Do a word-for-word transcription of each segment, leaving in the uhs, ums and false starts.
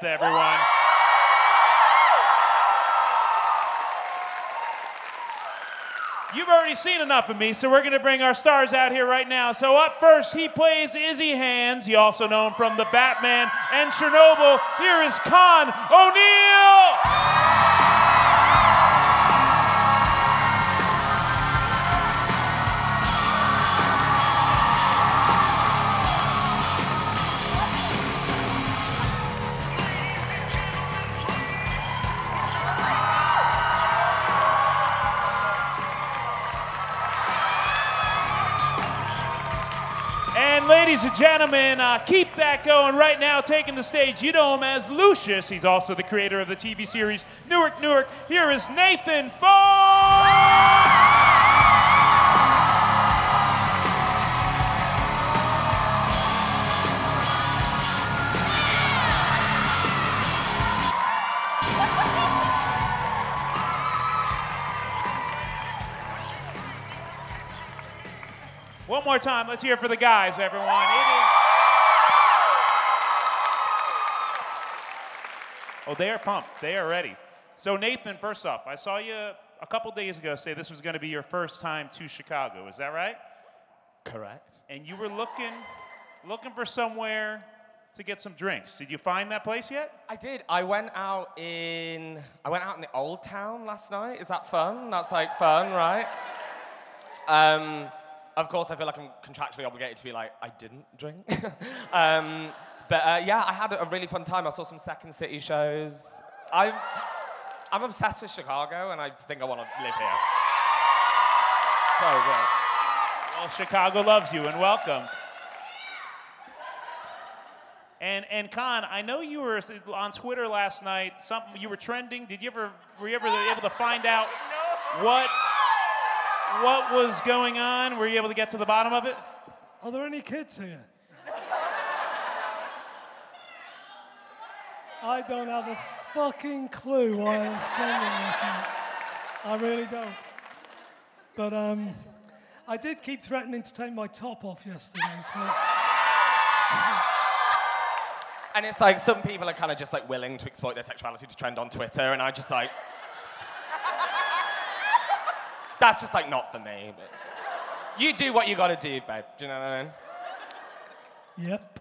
to everyone. You've already seen enough of me, so we're going to bring our stars out here right now. So up first, he plays Izzy Hands. You also know him from The Batman and Chernobyl. Here is Con O'Neill. Ladies and gentlemen, uh, keep that going right now, taking the stage. You know him as Lucius. He's also the creator of the T V series Newark, Newark. Here is Nathan Foad. One more time, let's hear it for the guys, everyone. It is... Oh, they are pumped. They are ready. So Nathan, first off, I saw you a couple days ago say this was going to be your first time to Chicago. Is that right? Correct. And you were looking, looking for somewhere to get some drinks. Did you find that place yet? I did. I went out in, I went out in the Old Town last night. Is that fun? That's like fun, right? Um. Of course, I feel like I'm contractually obligated to be like, I didn't drink. um, but uh, yeah, I had a really fun time. I saw some Second City shows. I'm, I'm obsessed with Chicago, and I think I want to live here. So good. Well, Chicago loves you, and welcome. And, and Con, I know you were on Twitter last night. Something you were trending. Did you ever, were you ever able to find out no. what... What was going on? Were you able to get to the bottom of it? Are there any kids here? I don't have a fucking clue why I was trending this night. I really don't. But um, I did keep threatening to take my top off yesterday, so... And it's like, some people are kind of just like willing to exploit their sexuality to trend on Twitter, and I just like... That's just, like, not for me. But you do what you gotta do, babe. Do you know what I mean? Yep.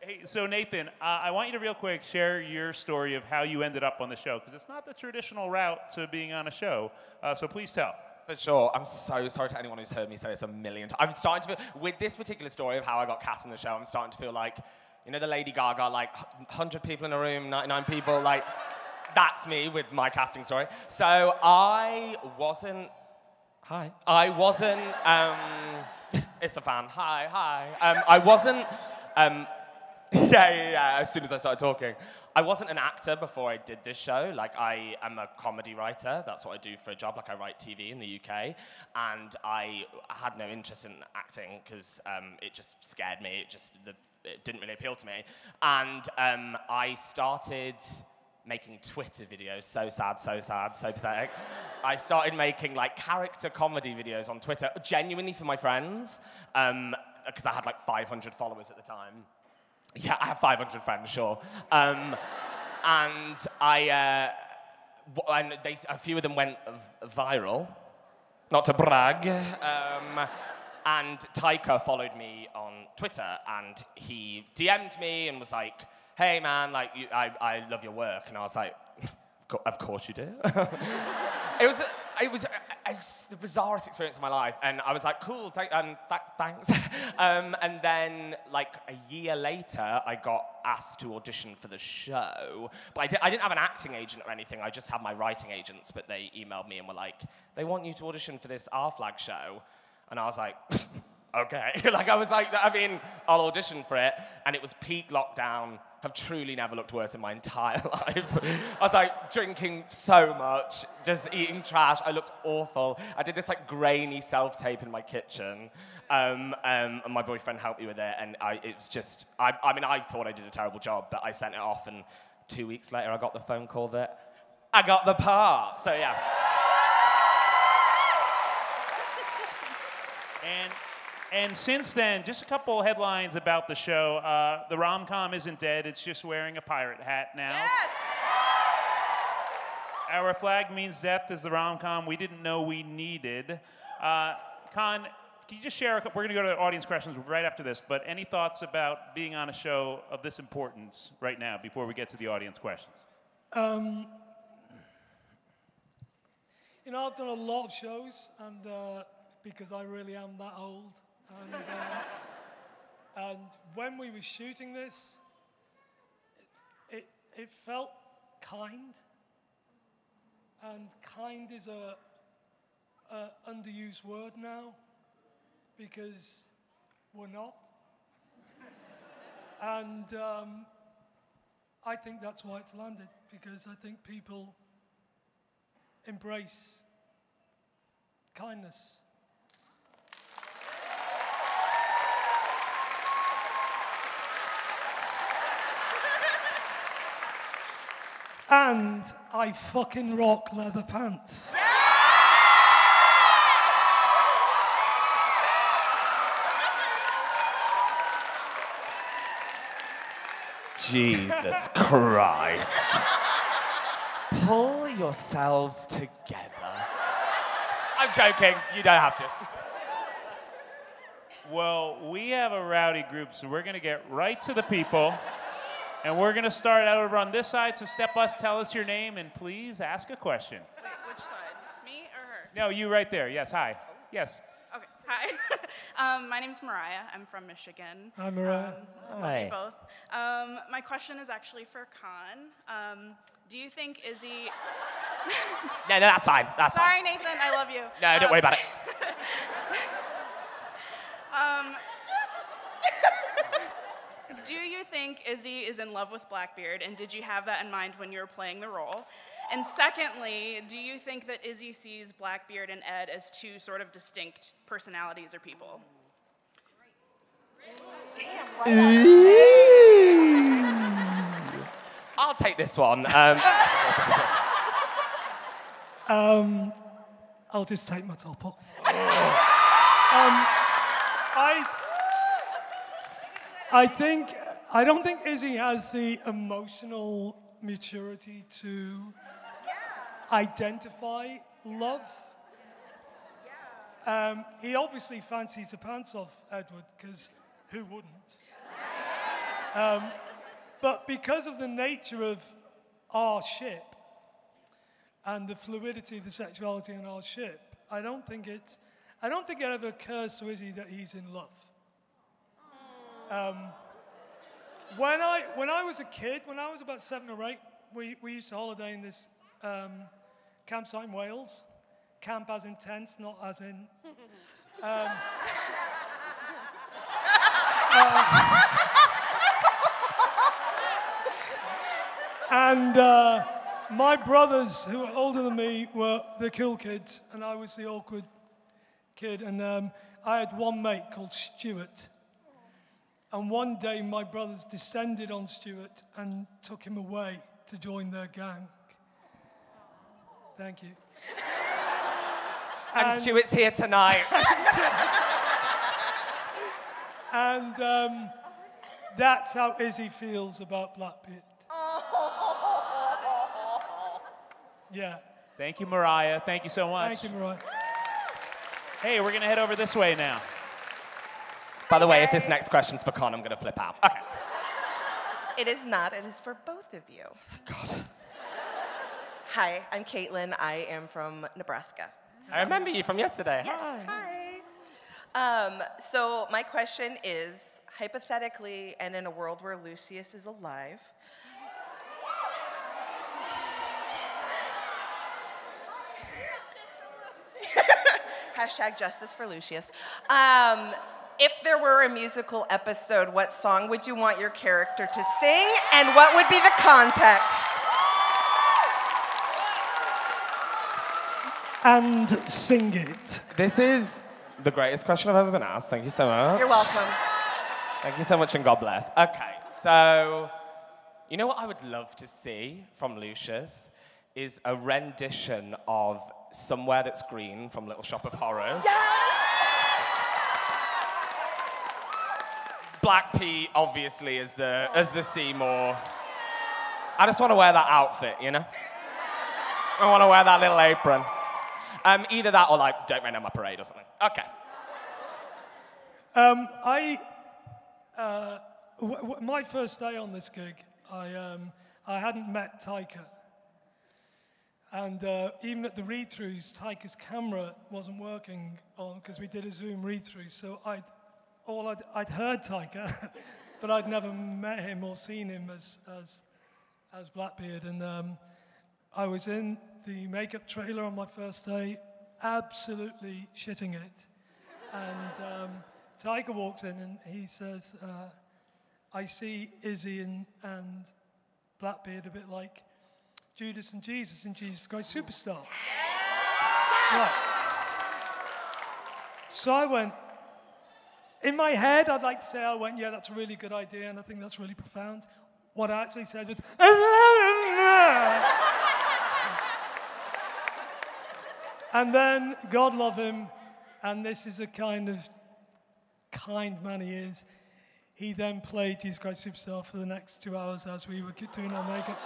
Hey, so, Nathan, uh, I want you to real quick share your story of how you ended up on the show, because it's not the traditional route to being on a show. Uh, so please tell. For sure. I'm so sorry to anyone who's heard me say this a million times. I'm starting to feel, with this particular story of how I got cast on the show, I'm starting to feel like, you know, the Lady Gaga, like, one hundred people in a room, ninety-nine people, like... That's me with my casting story. So I wasn't... Hi. I wasn't... Um, it's a fan. Hi, hi. Um, I wasn't... Um, yeah, yeah, yeah, as soon as I started talking. I wasn't an actor before I did this show. Like, I am a comedy writer. That's what I do for a job. Like, I write T V in the U K. And I had no interest in acting because um, it just scared me. It just... The, it didn't really appeal to me. And um, I started... making Twitter videos, so sad, so sad, so pathetic. I started making like character comedy videos on Twitter, genuinely for my friends, because um, I had like five hundred followers at the time. Yeah, I have five hundred friends, sure. Um, and I, uh, w and they, a few of them went viral, not to brag. Um, and Taika followed me on Twitter, and he D M'd me and was like, hey man, like you, I, I love your work, and I was like, of course you do. it was, it was, it was the bizarrest experience of my life, and I was like, cool, th um, th thanks. um, and then like a year later, I got asked to audition for the show, but I, di I didn't have an acting agent or anything. I just had my writing agents, but they emailed me and were like, they want you to audition for this Our Flag show, and I was like. Okay, like I was like, I mean, I'll audition for it. And it was peak lockdown. I've truly never looked worse in my entire life. I was like drinking so much, just eating trash. I looked awful. I did this like grainy self-tape in my kitchen. Um, um, and my boyfriend helped me with it. And I, it was just, I, I mean, I thought I did a terrible job, but I sent it off. And two weeks later, I got the phone call that I got the part. So yeah. And And since then, just a couple headlines about the show. Uh, the rom-com isn't dead, it's just wearing a pirate hat now. Yes! Our Flag Means Death is the rom-com we didn't know we needed. Uh, Con, can you just share a couple, we're gonna go to audience questions right after this, but any thoughts about being on a show of this importance right now before we get to the audience questions? Um, you know, I've done a lot of shows, and uh, because I really am that old. And, uh, and when we were shooting this, it, it, it felt kind. And kind is a, a underused word now, because we're not. And um, I think that's why it's landed, because I think people embrace kindness. And I fucking rock leather pants. Yeah! Jesus Christ. Pull yourselves together. I'm joking. You don't have to. Well, we have a rowdy group, so we're going to get right to the people. And we're going to start out over on this side, so step us, tell us your name, and please ask a question. Wait, which side? Me or her? No, you right there. Yes, hi. Yes. Okay, hi. um, my name's Mariah. I'm from Michigan. Hi, Mariah. Um, hi. Both. Um, my question is actually for Con. Um, do you think Izzy... no, no, that's fine. That's Sorry, fine. Nathan. I love you. No, um, don't worry about it. um... Do you think Izzy is in love with Blackbeard, and did you have that in mind when you were playing the role? And secondly, do you think that Izzy sees Blackbeard and Ed as two sort of distinct personalities or people? Damn, right. I'll take this one. Um, um, I'll just take my top off. um, I... I think, I don't think Izzy has the emotional maturity to yeah. identify yeah. love. Yeah. Um, he obviously fancies the pants off Edward, because who wouldn't? Yeah. Um, but because of the nature of our ship and the fluidity of the sexuality in our ship, I don't think it's, I don't think it ever occurs to Izzy that he's in love. Um, when I when I was a kid, when I was about seven or eight, we, we used to holiday in this um, campsite in Wales. Camp as in tents, not as in. Um, uh, and uh, my brothers, who were older than me, were the cool kids, and I was the awkward kid. And um, I had one mate called Stuart. And one day, my brothers descended on Stuart and took him away to join their gang. Thank you. And, and Stuart's here tonight. And um, that's how Izzy feels about Blackbeard. Yeah. Thank you, Mariah. Thank you so much. Thank you, Mariah. Hey, we're going to head over this way now. By the way, if this next question's for Con, I'm going to flip out. Okay. It is not. It is for both of you. God. Hi, I'm Caitlin. I am from Nebraska. So. I remember you from yesterday. Yes, hi. hi. Um, so my question is, hypothetically, and in a world where Lucius is alive, hashtag justice for Lucius. Um, If there were a musical episode, what song would you want your character to sing, and what would be the context? And sing it. This is the greatest question I've ever been asked. Thank you so much. You're welcome. Thank you so much, and God bless. Okay, so you know what I would love to see from Lucius is a rendition of Somewhere That's Green from Little Shop of Horrors. Yes! Black Pete, obviously, as the, as the Seymour. I just want to wear that outfit, you know? I want to wear that little apron. Um, either that or, like, Don't Rain on My Parade or something. Okay. Um, I, uh, w w my first day on this gig, I, um, I hadn't met Taika. And uh, even at the read-throughs, Taika's camera wasn't working on, because we did a Zoom read-through, so I'd, all I'd, I'd heard Taika, but I'd never met him or seen him as, as, as Blackbeard. And um, I was in the makeup trailer on my first day, absolutely shitting it. And um, Taika walks in and he says, uh, I see Izzy and, and Blackbeard a bit like Judas and Jesus and Jesus Christ Superstar. Yes! Right. So I went, in my head, I'd like to say I went, yeah, that's a really good idea, and I think that's really profound. What I actually said was, and then, God love him, and this is a kind of kind man he is, he then played Jesus Christ Superstar for the next two hours as we were doing our makeup.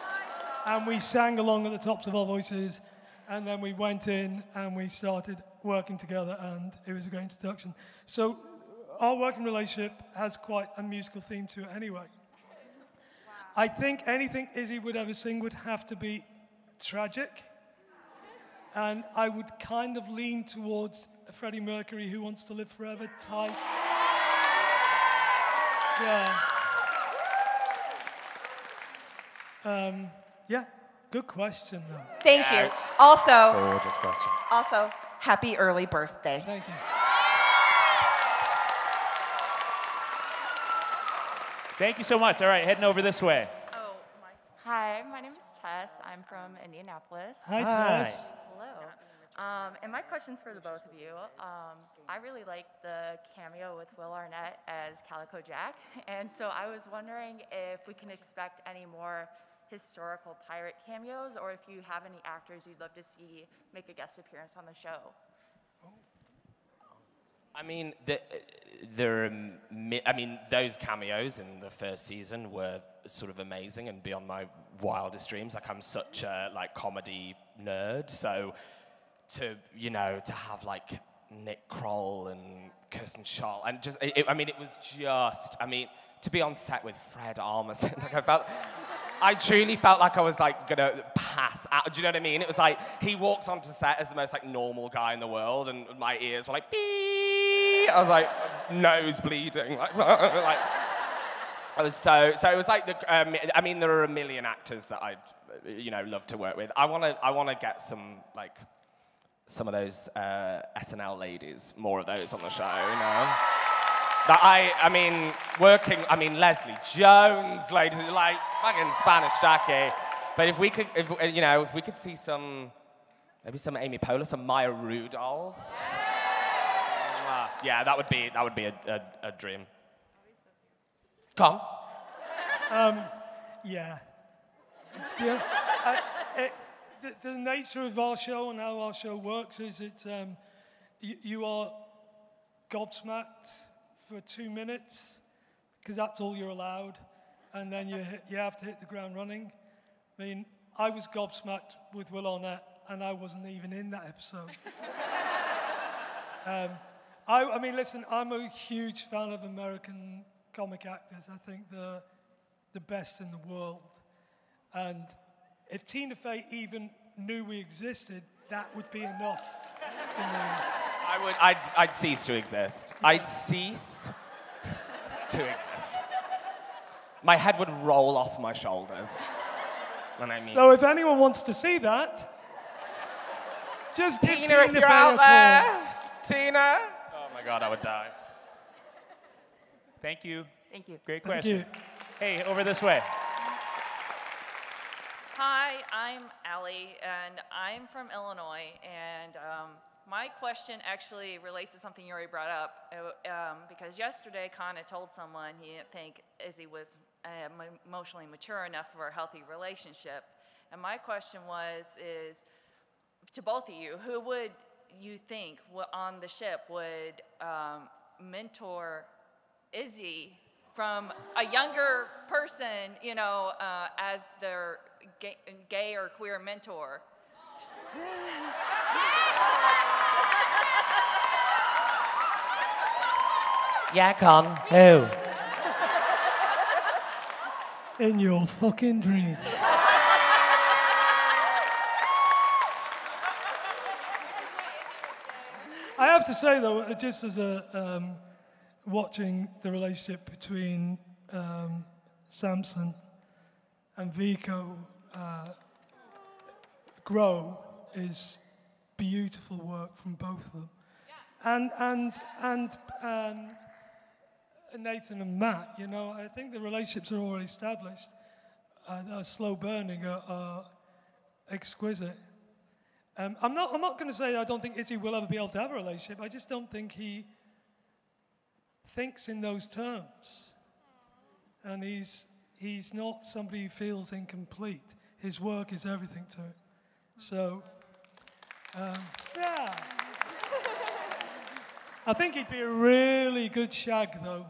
And we sang along at the tops of our voices, and then we went in and we started working together, and it was a great introduction. So our working relationship has quite a musical theme to it anyway. Wow. I think anything Izzy would ever sing would have to be tragic, and I would kind of lean towards Freddie Mercury, Who Wants to Live Forever type. Yeah. Um, Yeah, good question, though. Thank yeah. you. Also, gorgeous question. Also, happy early birthday. Thank you. Thank you so much. All right, heading over this way. Oh, my. Hi, my name is Tess. I'm from Indianapolis. Hi, Hi. Tess. Hello. Um, and my question's for the both of you. Um, I really like the cameo with Will Arnett as Calico Jack, and so I was wondering if we can expect any more historical pirate cameos, or if you have any actors you'd love to see make a guest appearance on the show. I mean, the, the, I mean, those cameos in the first season were sort of amazing and beyond my wildest dreams. Like, I'm such a like comedy nerd, so to you know to have like Nick Kroll and Kirsten Schaal and just it, I mean, it was just I mean to be on set with Fred Armisen, like I felt. I truly felt like I was like gonna pass out. Do you know what I mean? It was like he walks onto set as the most like normal guy in the world, and my ears were like beep. I was like nose bleeding. Like, like I was so so. It was like the. Um, I mean, there are a million actors that I, you know, love to work with. I wanna I wanna get some like some of those uh, S N L ladies, more of those on the show, you know. That I, I mean, working, I mean, Leslie Jones, ladies, like, fucking Spanish Jackie. But if we could, if, you know, if we could see some, maybe some Amy Poehler, some Maya Rudolph. Yeah, yeah that would be, that would be a, a, a dream. Come. Um, yeah. yeah I, it, the, the nature of our show and how our show works is it's, um, you, you are gobsmacked for two minutes, because that's all you're allowed, and then you, hit, you have to hit the ground running. I mean, I was gobsmacked with Will Arnett, and I wasn't even in that episode. um, I, I mean, listen, I'm a huge fan of American comic actors. I think they're the best in the world. And if Tina Fey even knew we existed, that would be enough for me. I would, I'd, I'd cease to exist. I'd cease to exist. My head would roll off my shoulders. When I mean. So if anyone wants to see that, just Tina, give Tina if you're out there, Tina. Oh my God, I would die. Thank you. Thank you. Great question. Thank you. Hey, over this way. Hi, I'm Allie, and I'm from Illinois, and um, my question actually relates to something you already brought up, um, because yesterday Connor told someone he didn't think Izzy was uh, emotionally mature enough for a healthy relationship. And my question was, is to both of you, who would you think on the ship would um, mentor Izzy from a younger person, you know, uh, as their gay, gay or queer mentor. Yeah, Con. Who? In your fucking dreams. I have to say, though, just as a um, watching the relationship between um, Samson and Vico uh, grow is beautiful work from both of them, yeah. and and and. Um, Nathan and Matt, you know, I think the relationships are already established. Uh, they're slow burning, are, are exquisite. Um, I'm not. I'm not going to say I don't think Izzy will ever be able to have a relationship. I just don't think he thinks in those terms, and he's he's not somebody who feels incomplete. His work is everything to it. So, um, yeah. I think he'd be a really good shag, though.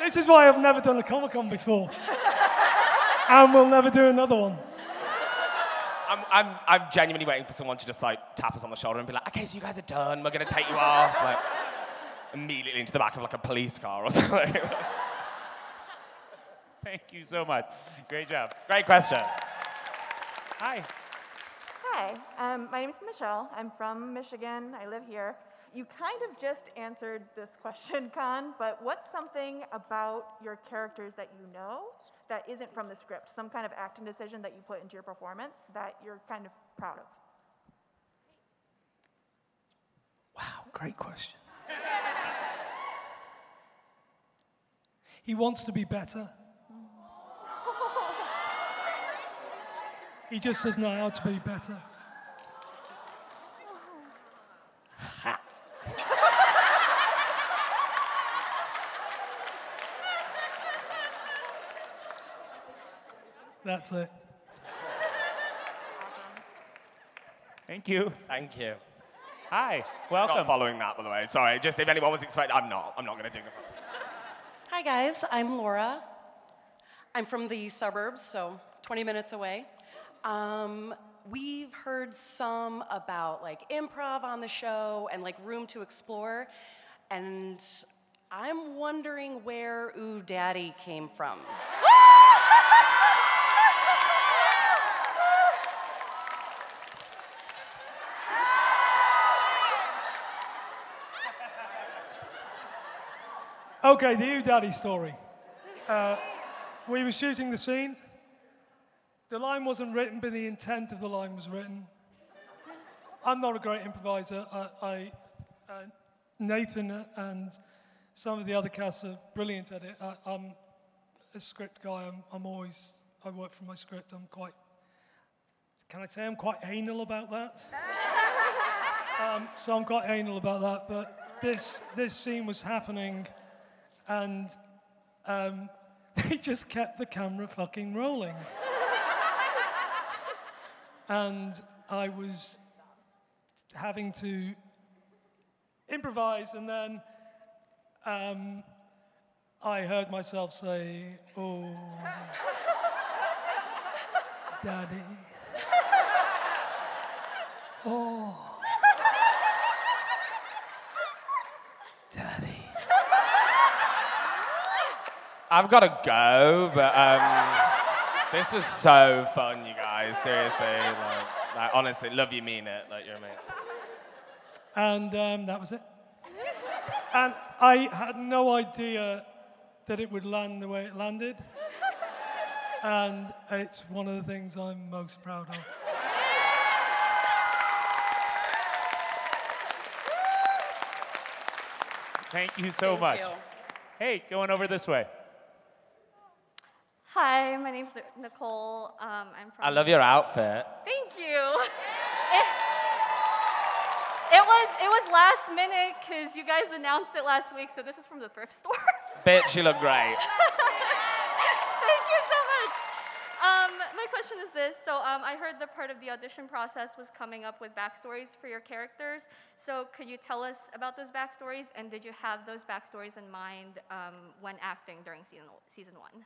This is why I've never done a Comic-Con before. And we'll never do another one. I'm, I'm, I'm genuinely waiting for someone to just, like, tap us on the shoulder and be like, okay, so you guys are done, we're going to take you off. Like, immediately into the back of like a police car or something. Thank you so much. Great job. Great question. Hi. Hi. Um, my name is Michelle. I'm from Michigan. I live here. You kind of just answered this question, Con, but what's something about your characters that you know that isn't from the script? Some kind of acting decision that you put into your performance that you're kind of proud of? Wow, great question. He wants to be better. He just doesn't know how to be better. That's it. Thank you. Thank you. Hi, welcome. Not following that, by the way. Sorry, just if anyone was expecting, I'm not. I'm not going to do that. Hi guys, I'm Laura. I'm from the suburbs, so twenty minutes away. Um, we've heard some about like improv on the show and like room to explore, and I'm wondering where Ooh Daddy came from. Okay, the Ooh Daddy story. Uh, we were shooting the scene. The line wasn't written, but the intent of the line was written. I'm not a great improviser. I, I, uh, Nathan and some of the other cast are brilliant at it. I, I'm a script guy. I'm, I'm always, I work from my script. I'm quite, can I say I'm quite anal about that? um, so I'm quite anal about that, but this, this scene was happening. And um, they just kept the camera fucking rolling. And I was having to improvise, and then um, I heard myself say, oh, Daddy. Oh. I've got to go, but um, this was so fun, you guys. Seriously, like, like honestly, love you, mean it. Like you're amazing. And um, that was it. And I had no idea that it would land the way it landed. And it's one of the things I'm most proud of. Thank you so Thank much. You. Hey, going over this way. Hi, my name's Nicole. Um, I'm from. I love your outfit. Thank you. It, it was it was last minute because you guys announced it last week, so this is from the thrift store. Bitch, you look great. Thank you so question is this. So um, I heard that part of the audition process was coming up with backstories for your characters. So could you tell us about those backstories, and did you have those backstories in mind um, when acting during season, season one?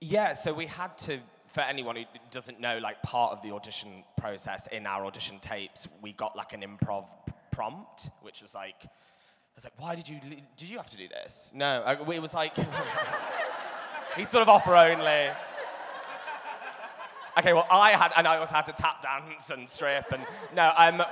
Yeah, so we had to, for anyone who doesn't know, like part of the audition process in our audition tapes, we got like an improv prompt, which was like, I was like, why did you, did you have to do this? No, I, it was like, he's sort of offer only. Okay, well, I had, and I also had to tap dance and strip, and no, um,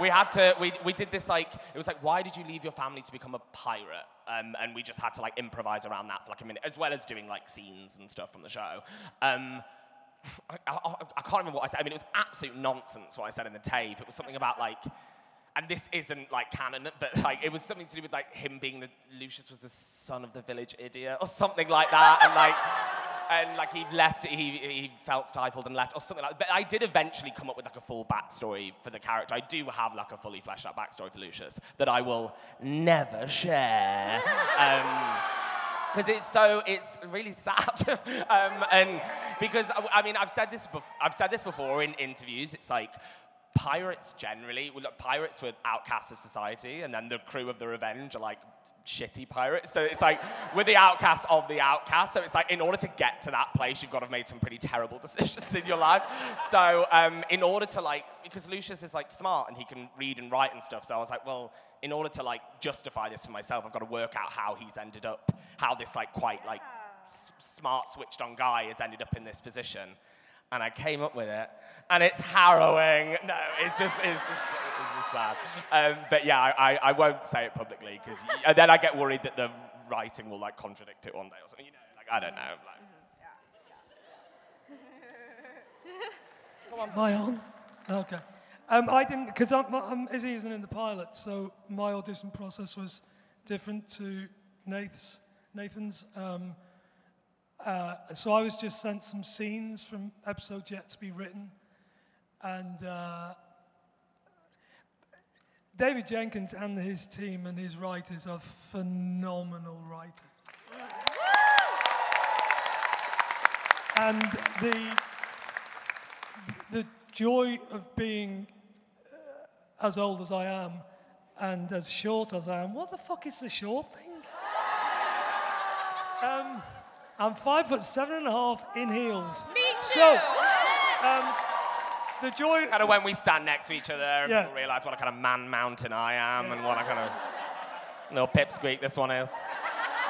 we had to, we, we did this like, it was like, why did you leave your family to become a pirate? Um, and we just had to like improvise around that for like a minute, as well as doing like scenes and stuff from the show. Um, I, I, I can't remember what I said. I mean, it was absolute nonsense what I said in the tape. It was something about like, and this isn't like canon, but like it was something to do with like him being the, Lucius was the son of the village idiot or something like that. And like, and like he left, he, he felt stifled and left or something like that. But I did eventually come up with like a full backstory for the character. I do have like a fully fleshed out backstory for Lucius that I will never share. um, Because it's so, it's really sad. um, and because, I mean, I've said this, I've said this before in interviews, it's like, pirates generally, well, look, pirates were outcasts of society, and then the crew of the Revenge are like shitty pirates. So it's like, we're the outcasts of the outcasts. So it's like, in order to get to that place, you've got to have made some pretty terrible decisions in your life. So um, in order to like, because Lucius is like smart and he can read and write and stuff. So I was like, well, in order to like justify this for myself, I've got to work out how he's ended up, how this like quite like s smart switched on guy has ended up in this position. And I came up with it, and it's harrowing. No, it's just, it's just, it's just sad. Um, but yeah, I, I won't say it publicly, because then I get worried that the writing will like contradict it one day or something. You know, like, I don't know. Like. Mm-hmm. Yeah. Come on. Am I on? Okay. Um, I didn't, because I'm, I'm, Izzy isn't in the pilot, so my audition process was different to Nath's, Nathan's. Um, Uh, so I was just sent some scenes from episodes yet to be written, and uh, David Jenkins and his team and his writers are phenomenal writers. And the, the joy of being uh, as old as I am and as short as I am, what the fuck is the short thing? Um, I'm five foot seven and a half in heels. Me too. So, um, the joy. Kind of when we stand next to each other and yeah. People realise what a kind of man mountain I am yeah. And what a kind of little pipsqueak this one is.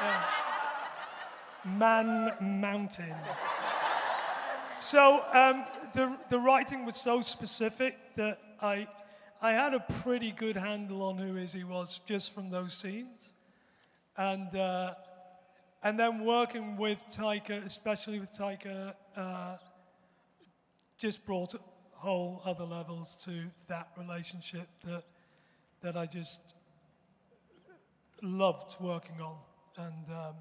Yeah. Man mountain. So um, the the writing was so specific that I I had a pretty good handle on who Izzy was just from those scenes, and. Uh, And then working with Taika, especially with Taika, uh, just brought whole other levels to that relationship that that I just loved working on. And um,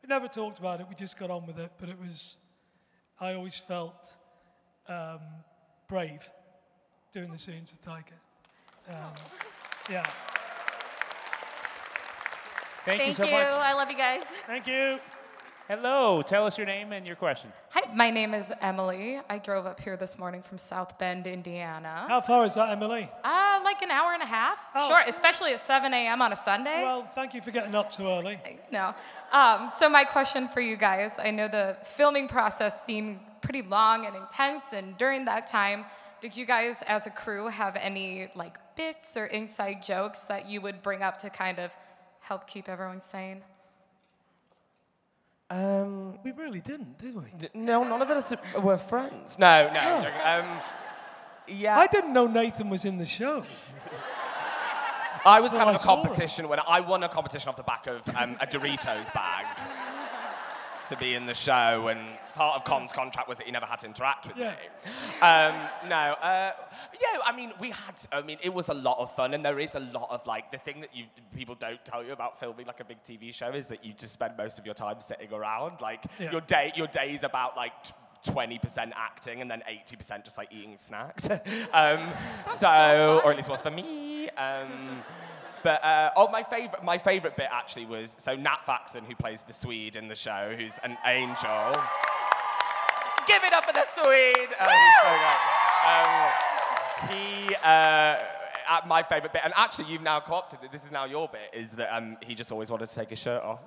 we never talked about it; we just got on with it. But it was—I always felt um, brave doing the scenes with Taika. Um, yeah. Thank, Thank you so you. much. I love you guys. Thank you. Hello. Tell us your name and your question. Hi, my name is Emily. I drove up here this morning from South Bend, Indiana. How far is that, Emily? Uh, like an hour and a half. Oh, sure, especially at seven A M on a Sunday. Well, thank you for getting up so early. No. Um, so my question for you guys, I know the filming process seemed pretty long and intense, and during that time, did you guys as a crew have any like bits or inside jokes that you would bring up to kind of help keep everyone sane? Um, we really didn't, did we? No, none of us were friends. No, no. Oh. Um, yeah. I didn't know Nathan was in the show. I was so kind of I a competition winner. I won a competition off the back of um, a Doritos bag to be in the show, and part of Con's contract was that he never had to interact with yeah. me. Um, no, uh, yeah, I mean, we had, I mean, it was a lot of fun, and there is a lot of, like, the thing that you people don't tell you about filming, like, a big T V show is that you just spend most of your time sitting around. Like, yeah. your day your day is about, like, twenty percent acting and then eighty percent just, like, eating snacks. um, so, or at least it was for me. Um, But, uh, oh, my favorite, my favorite bit actually was, so Nat Faxon, who plays the Swede in the show, who's an angel. give it up for the Swede. Oh, he's so good. Um, he, uh, my favorite bit, and actually you've now co-opted it, this is now your bit, is that um, he just always wanted to take his shirt off.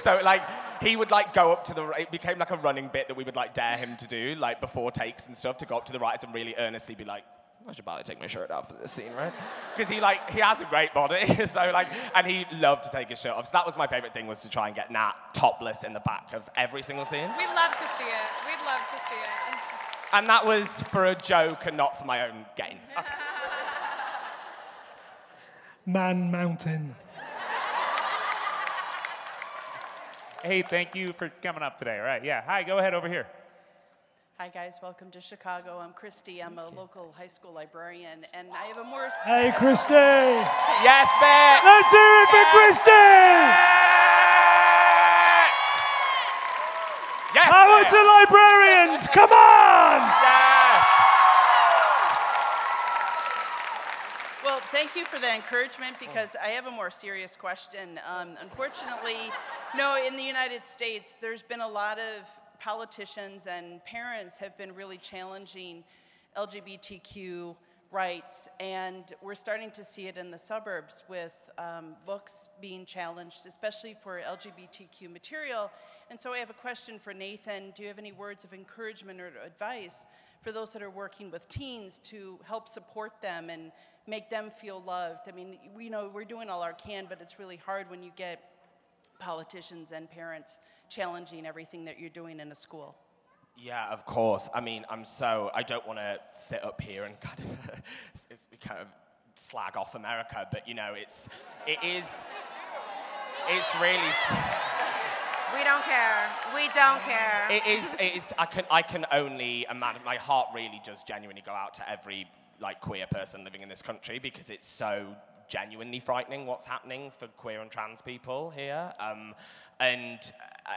So like, he would like go up to the, it became like a running bit that we would like dare him to do, like before takes and stuff, to go up to the writers and really earnestly be like, I should probably take my shirt off for this scene, right? Because he like, he has a great body, so like, and he loved to take his shirt off. So that was my favorite thing, was to try and get Nat topless in the back of every single scene. We'd love to see it. We'd love to see it. And that was for a joke and not for my own gain. Okay. Man Mountain. Hey, thank you for coming up today, right? Yeah, hi, go ahead over here. Hi guys, welcome to Chicago. I'm Christy. I'm a local high school librarian, and I have a more. Hey, Christy! Yes, man. Let's hear it for yes. Christy! Yes, power to librarians! Come on! Yes. Well, thank you for the encouragement, because I have a more serious question. Um, unfortunately, no, in the United States, there's been a lot of. Politicians and parents have been really challenging L G B T Q rights, and we're starting to see it in the suburbs with um, books being challenged, especially for L G B T Q material. And so I have a question for Nathan. Do you have any words of encouragement or advice for those that are working with teens to help support them and make them feel loved? I mean, we know we're doing all our can, but it's really hard when you get politicians and parents challenging everything that you're doing in a school. Yeah, of course. I mean, I'm so, I don't want to sit up here and kind of, it's, kind of slag off America, but you know, it's, it is, it's really. We don't care. We don't care. It is, it is, I can, I can only imagine, my heart really does genuinely go out to every, like, queer person living in this country, because it's so genuinely frightening what's happening for queer and trans people here. Um, and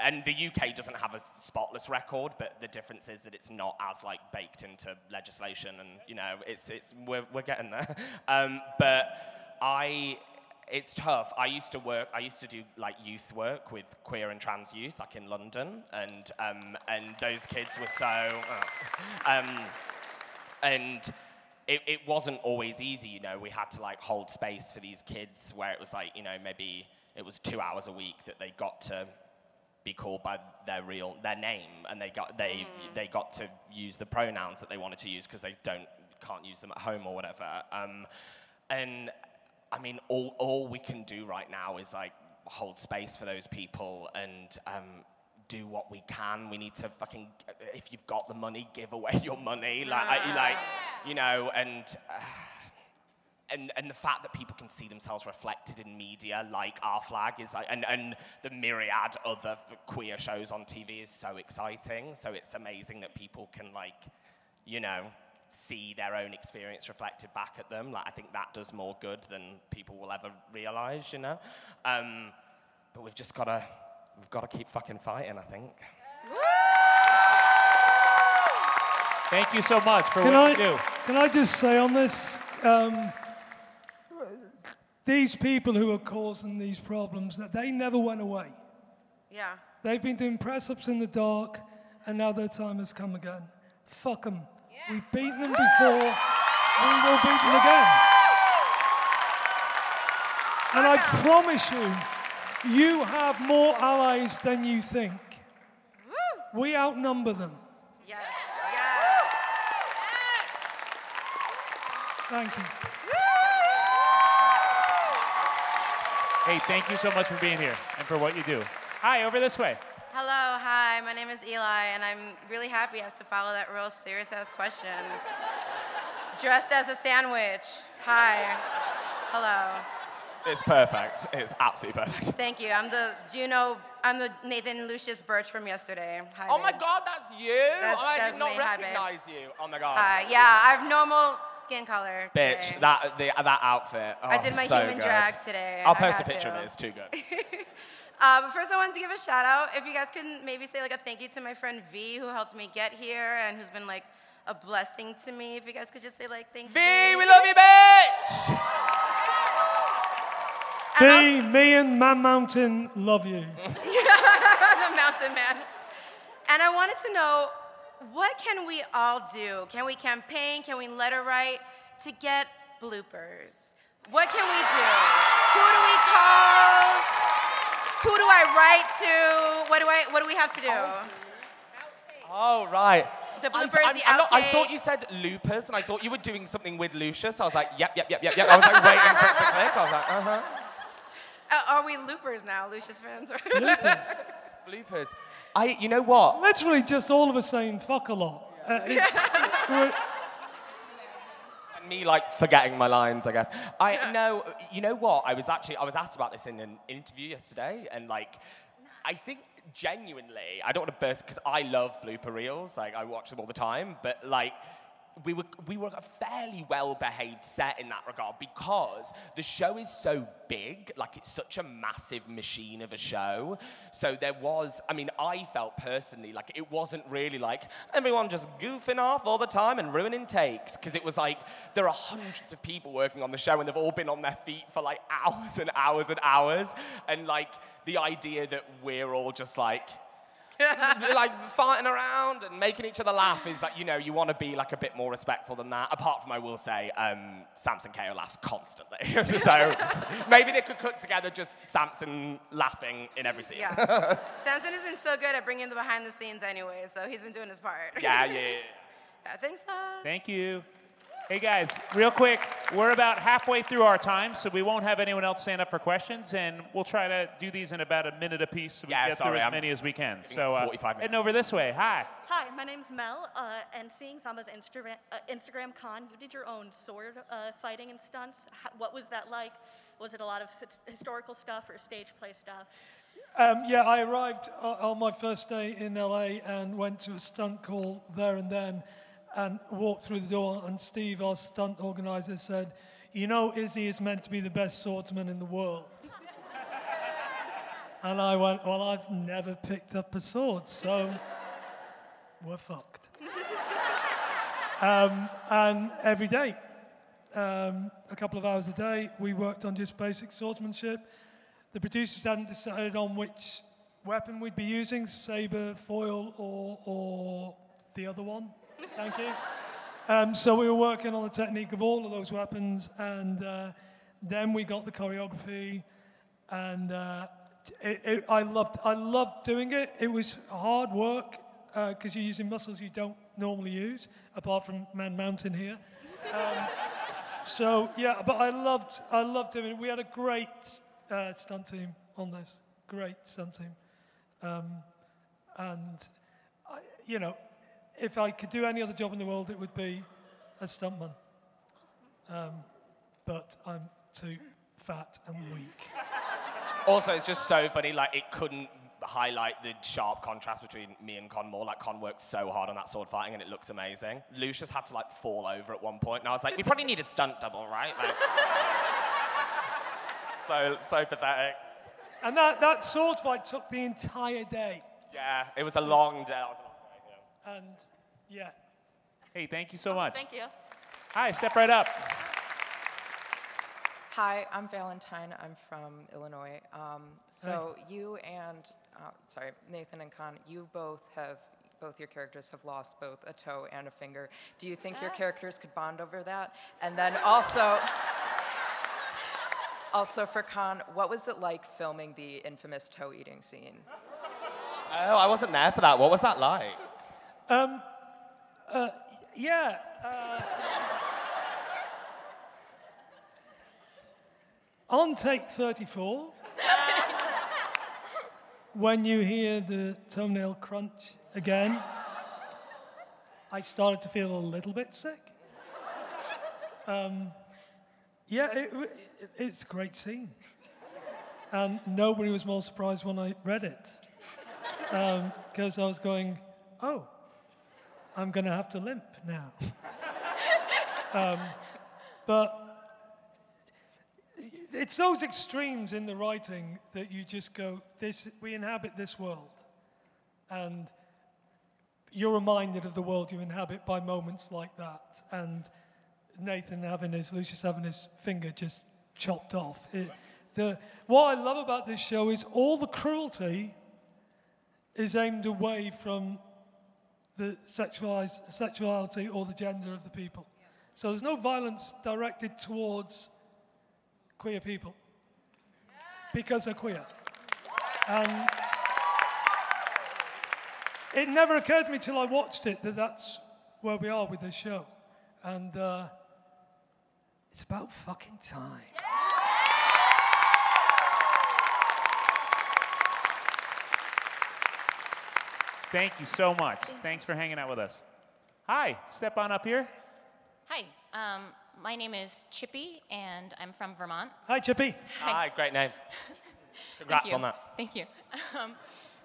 and the U K doesn't have a spotless record, but the difference is that it's not as like baked into legislation, and you know, it's it's we're we're getting there. Um, but I it's tough. I used to work I used to do like youth work with queer and trans youth, like in London, and um and those kids were so uh, um and It, it wasn't always easy, you know. We had to like hold space for these kids where it was like, you know, maybe it was two hours a week that they got to be called by their real, their name, and they got they mm. they got to use the pronouns that they wanted to use because they don't can't use them at home or whatever. Um, and I mean, all all we can do right now is like hold space for those people and. Um, do what we can. We need to fucking, if you've got the money, give away your money. Like, ah. I, like you know, and, uh, and and the fact that people can see themselves reflected in media, like Our Flag, is like, and, and the myriad other queer shows on T V is so exciting. So it's amazing that people can, like, you know, see their own experience reflected back at them. Like, I think that does more good than people will ever realize, you know? Um, but we've just got to, We've got to keep fucking fighting, I think. Thank you so much for can what I, you do. Can I just say on this, um, these people who are causing these problems, that they never went away. Yeah. They've been doing press-ups in the dark, and now their time has come again. Fuck them. Yeah. We've beaten them before, we will beat them again. And I promise you, you have more allies than you think. Woo. We outnumber them. Yes. Yes. Thank you. Hey, thank you so much for being here and for what you do. Hi, over this way. Hello, hi, my name is Eli, and I'm really happy I have to follow that real serious-ass question. Dressed as a sandwich. Hi. Hello. It's perfect. It's absolutely perfect. Thank you. I'm the Juno. I'm the Nathan Lucius Birch from yesterday. Hi, oh babe. My God, that's you! That's, I that's did not me. recognize Hi, you. Oh my God. Hi. Uh, yeah, I have normal skin color. Bitch, today. that the, that outfit. Oh, I did my so human good. drag today. I'll post a picture to. of it. It's too good. Uh, but first, I wanted to give a shout out. If you guys can maybe say like a thank you to my friend V, who helped me get here and who's been like a blessing to me. If you guys could just say like thank you. V, we love you, bitch. Me, and me and my mountain love you. The mountain man. And I wanted to know, what can we all do? Can we campaign? Can we letter write to get bloopers? What can we do? Who do we call? Who do I write to? What do I? What do we have to do? Oh, right. The bloopers, I'm, I'm, the outtakes. Not, I thought you said loopers, and I thought you were doing something with Lucius. I was like, yep, yep, yep, yep, yep. I was like, waiting for it to click. I was like, uh-huh. Uh, are we loopers now, Lucius fans? Loopers. Bloopers. I, you know what? It's literally just all of us saying fuck a lot. Uh, it's, me like forgetting my lines, I guess. I know, you know what? I was actually I was asked about this in an interview yesterday, and like, I think genuinely, I don't want to burst because I love blooper reels. Like I watch them all the time, but like. We were, we were a fairly well-behaved set in that regard because the show is so big, like it's such a massive machine of a show. So there was, I mean, I felt personally like it wasn't really like everyone just goofing off all the time and ruining takes, because it was like there are hundreds of people working on the show and they've all been on their feet for like hours and hours and hours. And like the idea that we're all just like, like farting around and making each other laugh is like, you know, you want to be like a bit more respectful than that. Apart from, I will say, um, Samson K O laughs constantly. So maybe they could cook together just Samson laughing in every scene. Yeah. Samson has been so good at bringing the behind the scenes anyway, so he's been doing his part. Yeah, yeah, yeah. Yeah, thanks, Sam. Thank you. Hey, guys, real quick, we're about halfway through our time, so we won't have anyone else stand up for questions, and we'll try to do these in about a minute apiece so we yeah, can get sorry, through as I'm many as we can. So uh, heading over this way. Hi. Hi, my name's Mel, uh, and seeing Samba's Instagram, uh, Instagram con, you did your own sword uh, fighting and stunts. How, what was that like? Was it a lot of historical stuff or stage play stuff? Um, yeah, I arrived on my first day in L A and went to a stunt call there and then. And walked through the door, and Steve, our stunt organizer, said, "You know, Izzy is meant to be the best swordsman in the world." And I went, "Well, I've never picked up a sword, so we're fucked." um, and every day, um, a couple of hours a day, we worked on just basic swordsmanship. The producers hadn't decided on which weapon we'd be using, saber, foil, or, or the other one. Thank you. Um, so we were working on the technique of all of those weapons, and uh, then we got the choreography, and uh, it, it, I loved I loved doing it. It was hard work because uh, you're using muscles you don't normally use, apart from Man Mountain here. Um, so yeah, but I loved I loved doing it. We had a great uh, stunt team on this, great stunt team, um, and I, you know. If I could do any other job in the world, it would be a stuntman. Um, but I'm too fat and weak. Also, it's just so funny, like, it couldn't highlight the sharp contrast between me and Con more. Like, Con worked so hard on that sword fighting, and it looks amazing. Lucius had to, like, fall over at one point, and I was like, we probably need a stunt double, right? Like, so, so pathetic. And that, that sword fight took the entire day. Yeah, it was a long day. And yeah. Hey, thank you so much. Thank you. Hi, step right up. Hi, I'm Valentine. I'm from Illinois. Um, so Hi. you and, uh, sorry, Nathan and Con, you both have, both your characters have lost both a toe and a finger. Do you think uh. your characters could bond over that? And then also, also for Con, what was it like filming the infamous toe eating scene? Oh, I wasn't there for that. What was that like? Um, uh, yeah, uh, on take thirty-four, when you hear the toenail crunch again, I started to feel a little bit sick. Um, yeah, it, it, it's a great scene. And nobody was more surprised when I read it, because um, I was going, oh. I'm going to have to limp now. um, but it's those extremes in the writing that you just go, this, we inhabit this world. And you're reminded of the world you inhabit by moments like that. And Nathan having his, Lucius having his finger just chopped off. It, the, what I love about this show is all the cruelty is aimed away from the sexualized, sexuality or the gender of the people. Yeah. So there's no violence directed towards queer people yeah. because they're queer. And it never occurred to me till I watched it that that's where we are with this show. And uh, it's about fucking time. Yeah. Thank you so much. Thanks for hanging out with us. Hi, step on up here. Hi, um, my name is Chippy, and I'm from Vermont. Hi, Chippy. Hi, Hi great name. Congrats on that. Thank you. Um,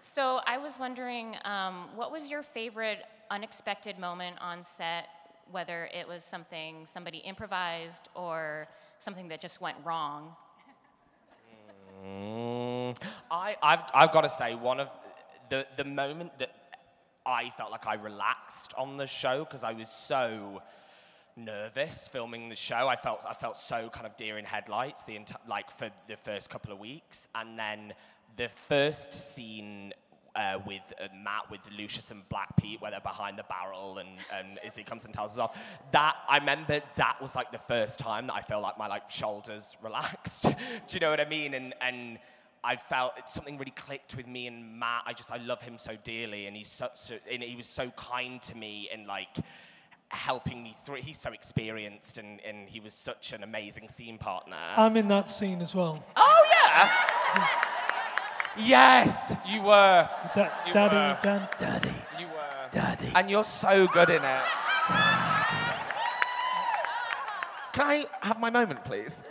so I was wondering, um, what was your favorite unexpected moment on set, whether it was something somebody improvised or something that just went wrong? Mm, I, I've, I've got to say, one of the, the moment that I felt like I relaxed on the show because I was so nervous filming the show. I felt I felt so kind of deer in headlights the like for the first couple of weeks, and then the first scene uh, with uh, Matt with Lucius and Black Pete, where they're behind the barrel, and and Izzy comes and tells us off. That I remember that was like the first time that I felt like my like shoulders relaxed. Do you know what I mean? And and. I felt something really clicked with me and Matt. I just, I love him so dearly, and he's so, so and he was so kind to me and like helping me through. He's so experienced, and, and he was such an amazing scene partner. I'm in that scene as well. Oh yeah! Yes, you were. Da you daddy, were. Dan daddy. You were. Daddy. And you're so good in it. Daddy. Can I have my moment, please?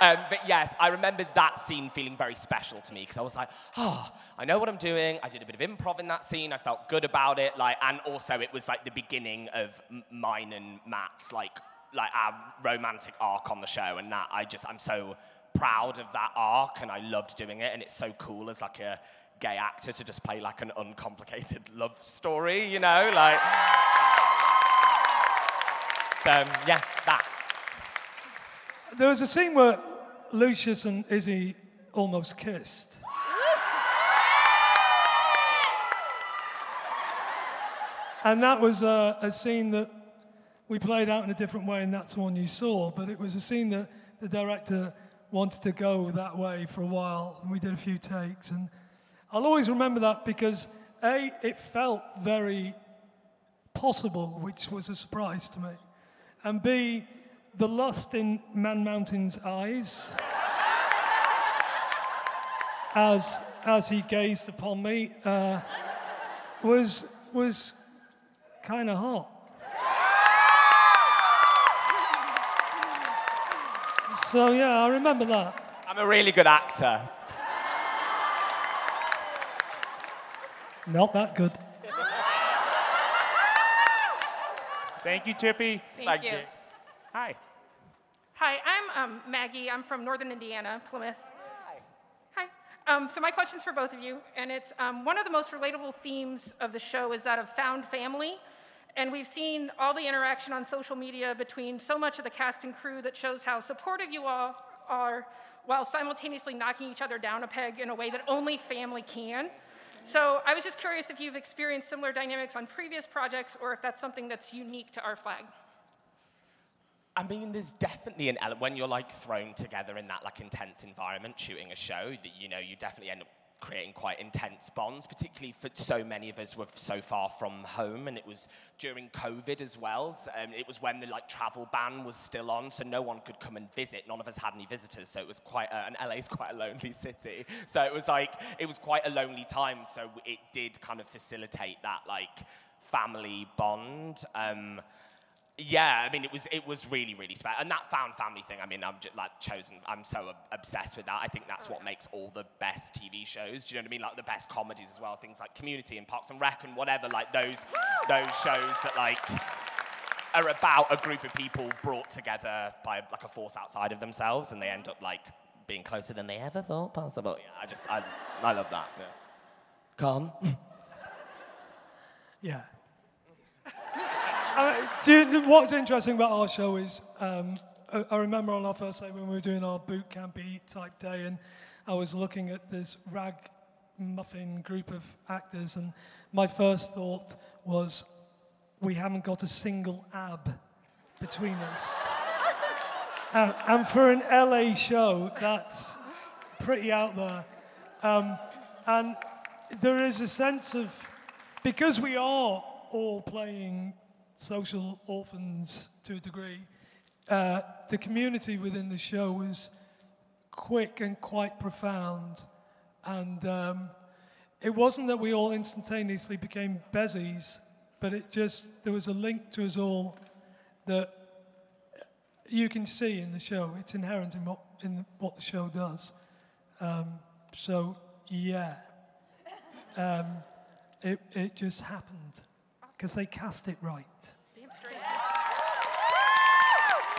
Um, but yes, I remember that scene feeling very special to me because I was like, oh, I know what I'm doing. I did a bit of improv in that scene. I felt good about it. Like, and also it was like the beginning of mine and Matt's like, like our romantic arc on the show. And that I just, I'm so proud of that arc, and I loved doing it. And it's so cool as like a gay actor to just play like an uncomplicated love story, you know, like. So yeah, that. There was a scene where Lucius and Izzy almost kissed. And that was a, a scene that we played out in a different way, and that's the one you saw. But it was a scene that the director wanted to go that way for a while, and we did a few takes. And I'll always remember that because, A, it felt very possible, which was a surprise to me. And B, the lust in Man Mountain's eyes as, as he gazed upon me uh, was, was kind of hot. So yeah, I remember that. I'm a really good actor. Not that good. Thank you, Chippy. Thank, Thank you. you. Hi. Hi, I'm um, Maggie. I'm from Northern Indiana, Plymouth. Hi. Hi. Um, so my question's for both of you, and it's um, one of the most relatable themes of the show is that of found family, and we've seen all the interaction on social media between so much of the cast and crew that shows how supportive you all are while simultaneously knocking each other down a peg in a way that only family can. So I was just curious if you've experienced similar dynamics on previous projects or if that's something that's unique to Our Flag. I mean, there's definitely an element, when you're like thrown together in that like intense environment, shooting a show, that you know, you definitely end up creating quite intense bonds, particularly for so many of us were so far from home, and it was during COVID as well. So, um, it was when the like travel ban was still on, so no one could come and visit. None of us had any visitors, so it was quite, a, and L A's quite a lonely city. So it was like, it was quite a lonely time, so it did kind of facilitate that like family bond. Um, Yeah, I mean, it was it was really, really special. And that found family thing, I mean, I'm just, like, chosen, I'm so ob obsessed with that. I think that's what makes all the best T V shows, do you know what I mean? Like, the best comedies as well, things like Community and Parks and Rec and whatever, like, those, those shows that, like, are about a group of people brought together by, like, a force outside of themselves, and they end up, like, being closer than they ever thought possible. Yeah, I just, I, I love that. Yeah. Con? Yeah. Uh, do you, what's interesting about our show is, um, I, I remember on our first day when we were doing our boot campy type day, and I was looking at this rag muffin group of actors, and my first thought was, we haven't got a single ab between us. And, and for an L A show, that's pretty out there. Um, and there is a sense of, because we are all playing social orphans to a degree, uh, the community within the show was quick and quite profound. And um, it wasn't that we all instantaneously became Bezies, but it just, there was a link to us all that you can see in the show. It's inherent in what, in what the show does. Um, so, yeah. Um, it, it just happened, because they cast it right. Damn straight.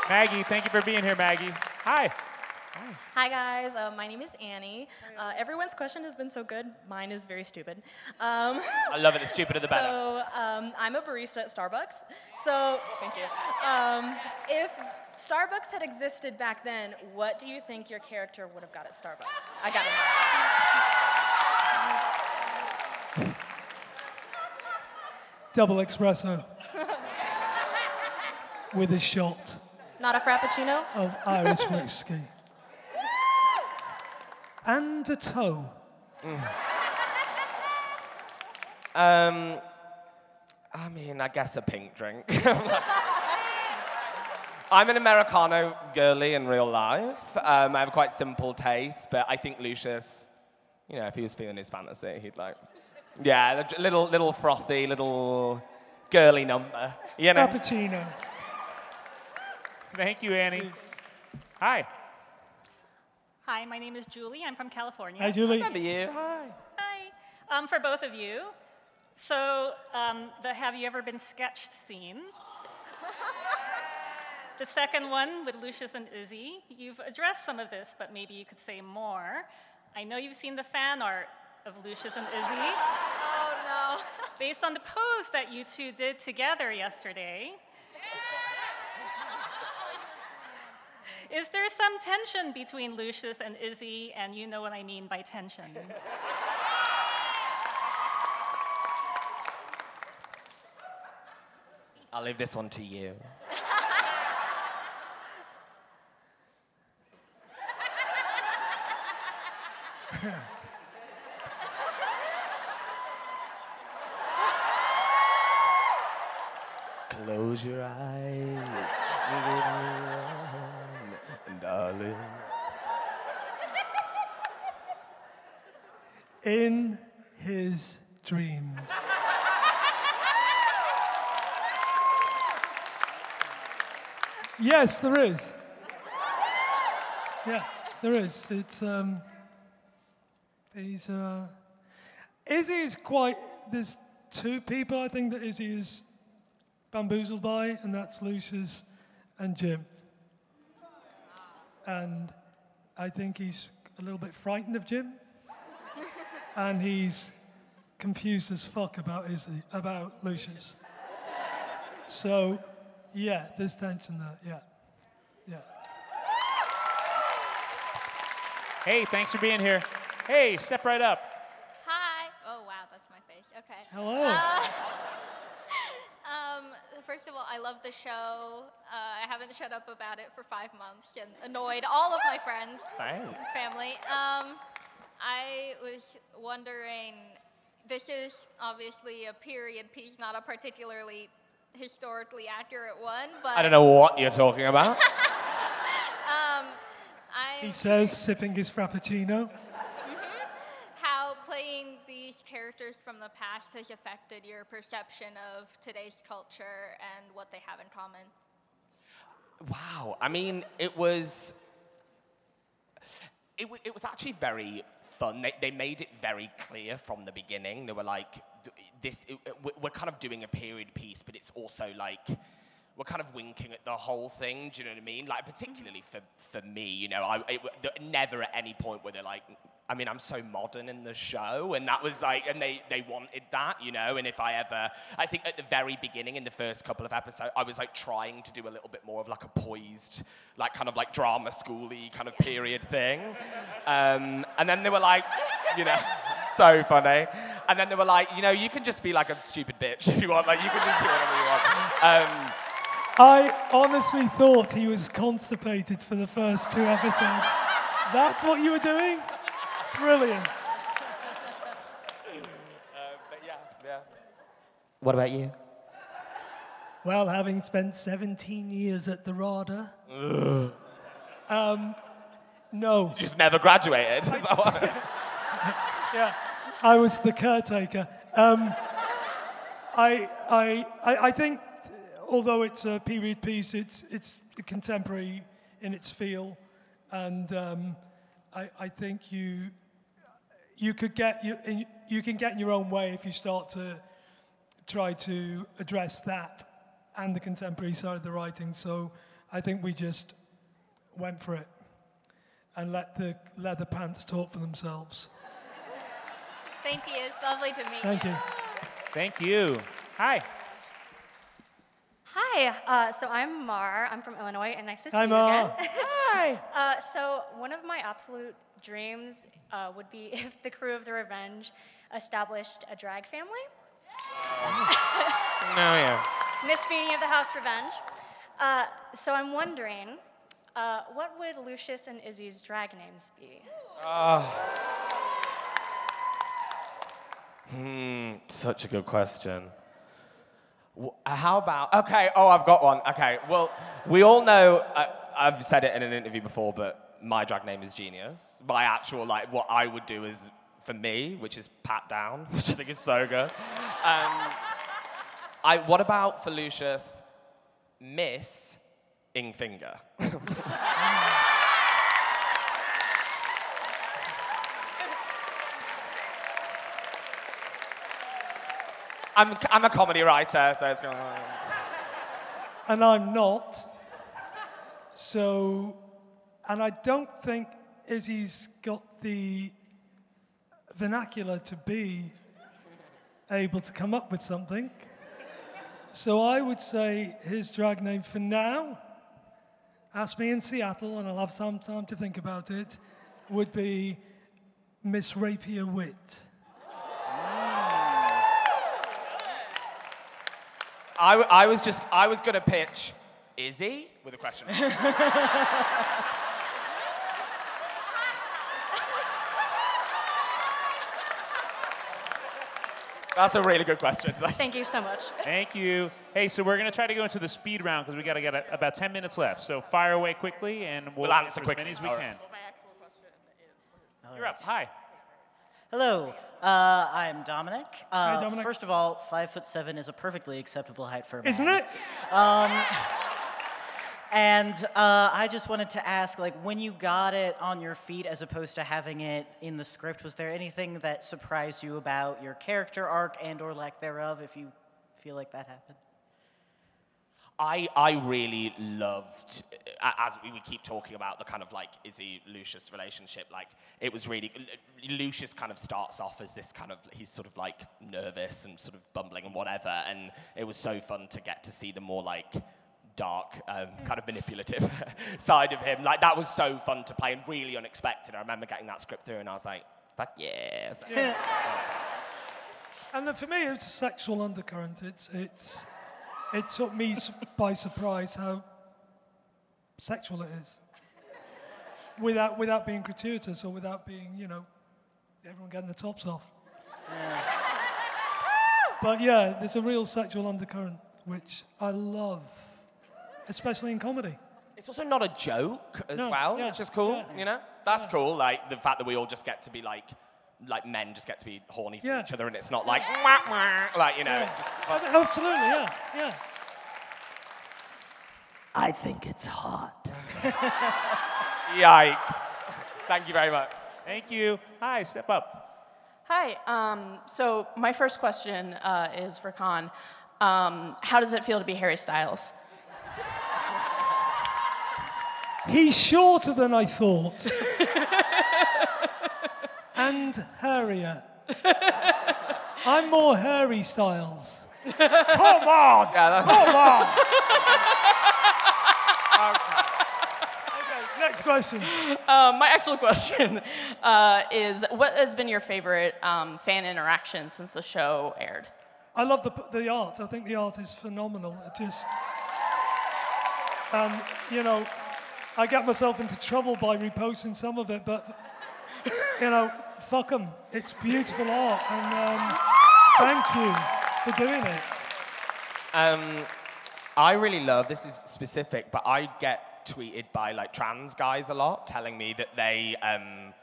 Maggie, thank you for being here, Maggie. Hi. Hi, guys. Uh, my name is Annie. Uh, everyone's question has been so good. Mine is very stupid. Um, I love it. It's stupider the better. So um, I'm a barista at Starbucks. So thank you. Um, if Starbucks had existed back then, what do you think your character would have got at Starbucks? I got it. Now. Double espresso with a shot. Not a frappuccino. Of Irish whiskey. And a toe. Mm. um, I mean, I guess a pink drink. I'm an Americano girly in real life. Um, I have quite simple taste, but I think Lucius, you know, if he was feeling his fantasy, he'd like, yeah, a little, little frothy, little girly number, you know? Cappuccino. Thank you, Annie. Hi. Hi, my name is Julie. I'm from California. Hi, Julie. How are you? Hi. Hi. Um, for both of you, so um, the have you ever been sketched scene. The second one with Lucius and Izzy, you've addressed some of this, but maybe you could say more. I know you've seen the fan art of Lucius and Izzy. Oh, no. Based on the pose that you two did together yesterday. Is there some tension between Lucius and Izzy, and you know what I mean by tension? I'll leave this one to you. Close your eyes. Darling. In his dreams. Yes, there is. Yeah, there is. It's um. He's uh. Izzy is quite. There's two people I think that Izzy is bamboozled by, and that's Lucius and Jim. And I think he's a little bit frightened of Jim. And he's confused as fuck about Izzy, about Lucius. So, yeah, there's tension there, yeah. Yeah. Hey, thanks for being here. Hey, step right up. Hi. Oh, wow, that's my face. Okay. Hello. Uh, um, first of all, I love the show. Uh, I haven't shut up about it for five months and annoyed all of my friends and family. Um, I was wondering, this is obviously a period piece, not a particularly historically accurate one, but... I don't know what you're talking about. um, he says, sipping his frappuccino. Mm-hmm. How playing these characters from the past has affected your perception of today's culture and what they have in common. Wow, I mean, it was, it, it was actually very fun. They, they made it very clear from the beginning. They were like, this, it, we're kind of doing a period piece, but it's also like, we're kind of winking at the whole thing, do you know what I mean? Like, particularly for, for me, you know, I, it, never at any point were they like, I mean, I'm so modern in the show, and that was like, and they, they wanted that, you know, and if I ever, I think at the very beginning in the first couple of episodes, I was like trying to do a little bit more of like a poised, like kind of like drama school-y kind of period thing. Um, and then they were like, you know, so funny. And then they were like, you know, you can just be like a stupid bitch if you want. Like, you can just do whatever you want. Um, I honestly thought he was constipated for the first two episodes. That's what you were doing? Brilliant. What about you? Well, having spent seventeen years at the RADA, um, no. You just never graduated. I, yeah. yeah, I was the caretaker. Um, I, I, I, I think, although it's a period piece, it's it's contemporary in its feel, and um, I, I think you you could get you you can get in your own way if you start to try to address that and the contemporary side of the writing. So I think we just went for it and let the leather pants talk for themselves. Thank you. It's lovely to meet Thank you. you. Thank you. Hi. Hi. Uh, so I'm Mar. I'm from Illinois, and nice to see Hi, you Mar. again. Hi. Uh, so one of my absolute dreams uh, would be if the crew of The Revenge established a drag family. No, yeah. Miss Feeny of the House Revenge. Uh, so I'm wondering, uh, what would Lucius and Izzy's drag names be? Uh, hmm, such a good question. How about, okay, oh, I've got one. Okay, well, we all know, I, I've said it in an interview before, but my drag name is Genius. My actual, like, what I would do is, for me, which is Pat Down, which I think is so good. Um, I, what about for Lucius, Miss Ingfinger? I'm, I'm a comedy writer, so it's going on. And I'm not. So, and I don't think Izzy's got the vernacular to be able to come up with something. So I would say his drag name for now, ask me in Seattle and I'll have some time to think about it, would be Miss Rapier Wit. I, I was just, I was gonna pitch Izzy with a question. That's a really good question. Thank you so much. Thank you. Hey, so we're going to try to go into the speed round because we got to get a, about ten minutes left. So fire away quickly, and we'll, we'll answer quickly. as many as we All can. Right. Well, my actual question is... All You're right. up. Hi. Hello. Uh, I'm Dominic. Uh, Hi, Dominic. First of all, five foot seven is a perfectly acceptable height for a man. Isn't it? Um, and uh, I just wanted to ask, like, when you got it on your feet as opposed to having it in the script, was there anything that surprised you about your character arc and or lack thereof, if you feel like that happened? I, I really loved, as we keep talking about the kind of, like, Izzy-Lucius relationship, like, it was really, Lucius kind of starts off as this kind of, he's sort of, like, nervous and sort of bumbling and whatever, and it was so fun to get to see the more, like, dark, um, kind of manipulative side of him. Like, that was so fun to play and really unexpected. I remember getting that script through and I was like, fuck yeah. Like, yeah. And then for me, it's a sexual undercurrent. It's, it's, it took me by surprise how sexual it is. Without, without being gratuitous or without being, you know, everyone getting the tops off. Yeah. But yeah, there's a real sexual undercurrent, which I love. Especially in comedy. It's also not a joke as no, well, yeah, which is cool, yeah, you know? That's yeah. cool, like, the fact that we all just get to be, like, like men just get to be horny for yeah. each other, and it's not like, yeah. wah, wah, like, you know, yeah. it's just... Like, absolutely, yeah, yeah. I think it's hot. Yikes. Thank you very much. Thank you. Hi, step up. Hi, um, so my first question uh, is for Con. Um, how does it feel to be Harry Styles? He's shorter than I thought. And hairier. I'm more hairy Styles. Come on! Yeah, that's... Come on! Okay. Okay, next question. Um, my actual question uh, is, what has been your favorite um, fan interaction since the show aired? I love the, the art. I think the art is phenomenal. It just, um, you know, I got myself into trouble by reposting some of it, but, you know, fuck them. It's beautiful art, and um, thank you for doing it. Um, I really love, this is specific, but I get tweeted by, like, trans guys a lot telling me that they, um,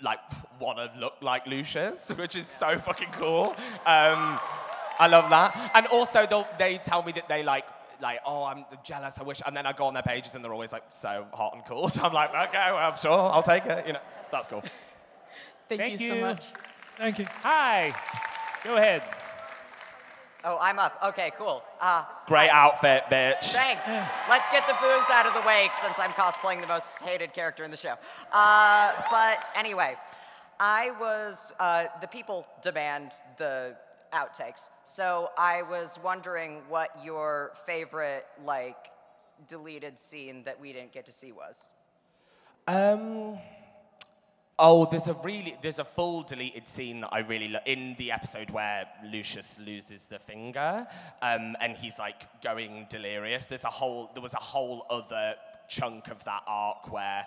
like, want to look like Lucius, which is so fucking cool. Um, I love that. And also, they'll, they tell me that they, like, like, oh, I'm jealous, I wish, and then I go on their pages and they're always like so hot and cool. So I'm like, okay, well, sure, I'll take it, you know. That's cool. Thank, Thank you, you so much. Thank you. Hi, go ahead. Oh, I'm up, okay, cool. Uh, Great hi. outfit, bitch. Thanks, let's get the booze out of the way since I'm cosplaying the most hated character in the show. Uh, but anyway, I was, uh, the people demand the outtakes. So I was wondering what your favorite, like, deleted scene that we didn't get to see was. Um, oh, there's a really, there's a full deleted scene that I really love, in the episode where Lucius loses the finger, um, and he's, like, going delirious. There's a whole, there was a whole other chunk of that arc where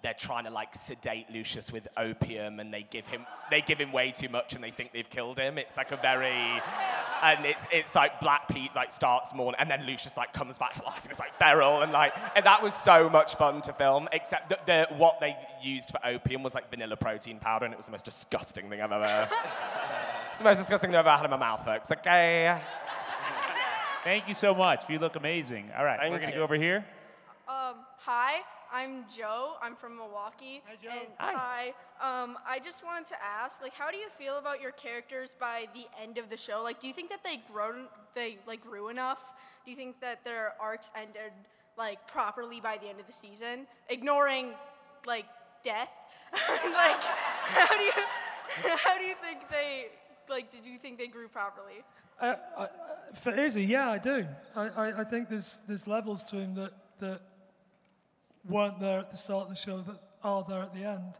they're trying to, like, sedate Lucius with opium, and they give him they give him way too much, and they think they've killed him. It's like a very, and it's it's like Black Pete, like, starts mourning, and then Lucius, like, comes back to life, and it's like feral, and like, and that was so much fun to film. Except that the, what they used for opium was like vanilla protein powder, and it was the most disgusting thing I've ever. It's the most disgusting thing I've ever had in my mouth, folks. Okay. Thank you so much. You look amazing. All right, Thank we're gonna you. go over here. Um, hi. I'm Joe. I'm from Milwaukee. Hi, Joe. And hi. hi. Um, I just wanted to ask, like, how do you feel about your characters by the end of the show? Like, do you think that they grown, they like grew enough? Do you think that their arcs ended like properly by the end of the season, ignoring like death? Like, how do you how do you think they like? Did you think they grew properly? Uh, I, I, for Izzy, yeah, I do. I, I I think there's there's levels to him that that. weren't there at the start of the show that are there at the end.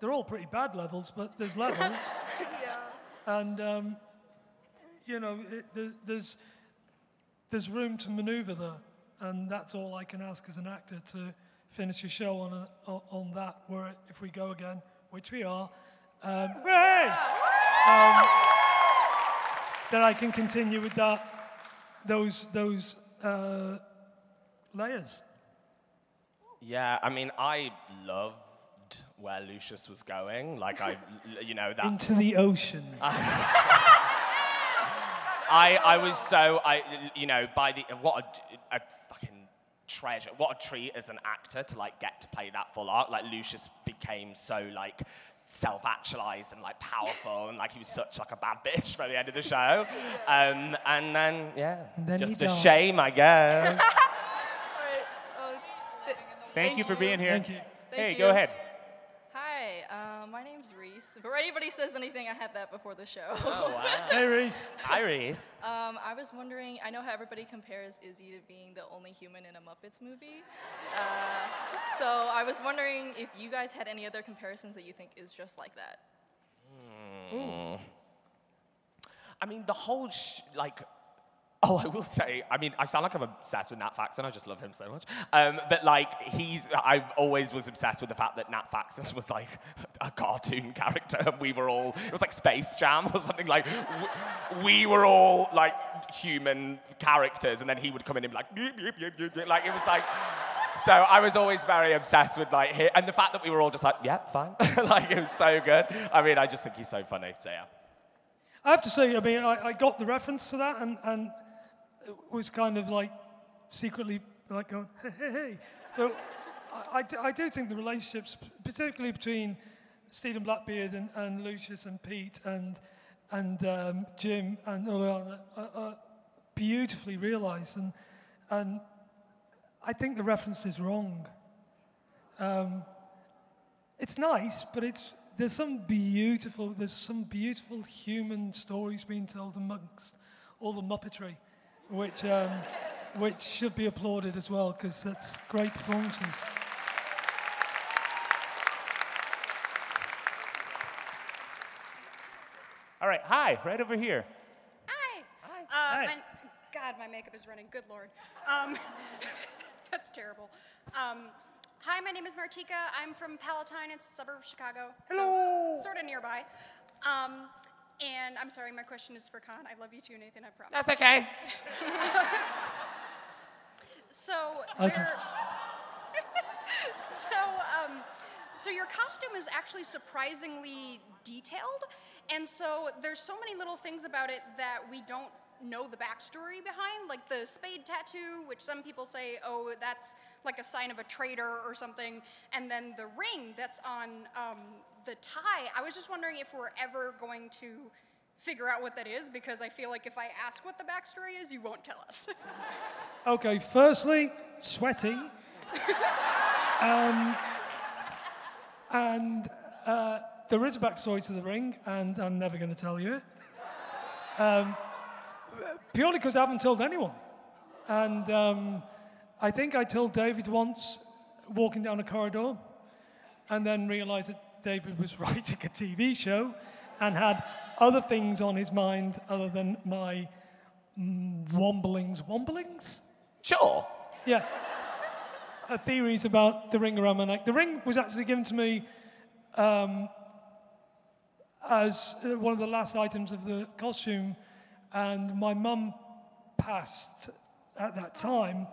They're all pretty bad levels, but there's levels. Yeah. And, um, you know, it, there's, there's, there's room to maneuver there, and that's all I can ask as an actor, to finish your show on, a, on that, where if we go again, which we are, um, yeah. um, that I can continue with that, those, those uh, layers. Yeah, I mean, I loved where Lucius was going. Like, I, you know, that... Into the ocean. I, I was so, I, you know, by the... What a, a fucking treasure. What a treat as an actor to, like, get to play that full arc. Like, Lucius became so, like, self-actualized and, like, powerful. And, like, he was such, like, a bad bitch by the end of the show. Um, and then, yeah, and then just a died. shame, I guess. Thank, Thank you for you. being here. Thank you. Hey, Thank you. go ahead. Hi, uh, my name's Reese. Before anybody says anything, I had that before the show. Oh, wow. Hey, Reese. Hi, Reese. Um, I was wondering, I know how everybody compares Izzy to being the only human in a Muppets movie. Uh, so I was wondering if you guys had any other comparisons that you think is just like that. Mm. I mean, the whole, sh like, Oh, I will say, I mean, I sound like I'm obsessed with Nat Faxon. I just love him so much. Um, but, like, he's, I always was obsessed with the fact that Nat Faxon was, like, a cartoon character. And we were all, it was like Space Jam or something. Like, we were all, like, human characters. And then he would come in and be like, beep, beep, beep, beep, beep. Like, it was like, so I was always very obsessed with, like, him. And the fact that we were all just like, yeah, fine. Like, it was so good. I mean, I just think he's so funny. So, yeah. I have to say, I mean, I, I got the reference to that, and, and it was kind of like secretly like going, hey, hey, hey. But I, I, I do think the relationships, particularly between Stephen Blackbeard and, and Lucius and Pete and, and um, Jim and all that, are, are beautifully realised. And, and I think the reference is wrong. Um, it's nice, but it's, there's some beautiful, there's some beautiful human stories being told amongst all the Muppetry, which, um, which should be applauded as well, because that's great performances. All right, hi, right over here. Hi. Hi. Uh, hi. My, God, my makeup is running, good Lord. Um, that's terrible. Um, hi, my name is Martika. I'm from Palatine, it's a suburb of Chicago. Hello. So, sort of nearby. Um, and I'm sorry, my question is for Con. I love you too, Nathan, I promise. That's okay. So, okay. There, so, um, so your costume is actually surprisingly detailed, and so there's so many little things about it that we don't know the backstory behind, like the spade tattoo, which some people say, oh, that's like a sign of a traitor or something, and then the ring that's on um, the tie. I was just wondering if we're ever going to figure out what that is, because I feel like if I ask what the backstory is, you won't tell us. Okay, firstly, sweaty. um, and uh, there is a backstory to the ring, and I'm never going to tell you. Um, purely because I haven't told anyone. And um, I think I told David once, walking down a corridor, and then realized that David was writing a T V show and had other things on his mind other than my mm, womblings. Womblings? Sure. Yeah. Uh, theories about the ring around my neck. The ring was actually given to me um, as one of the last items of the costume, and my mum passed at that time,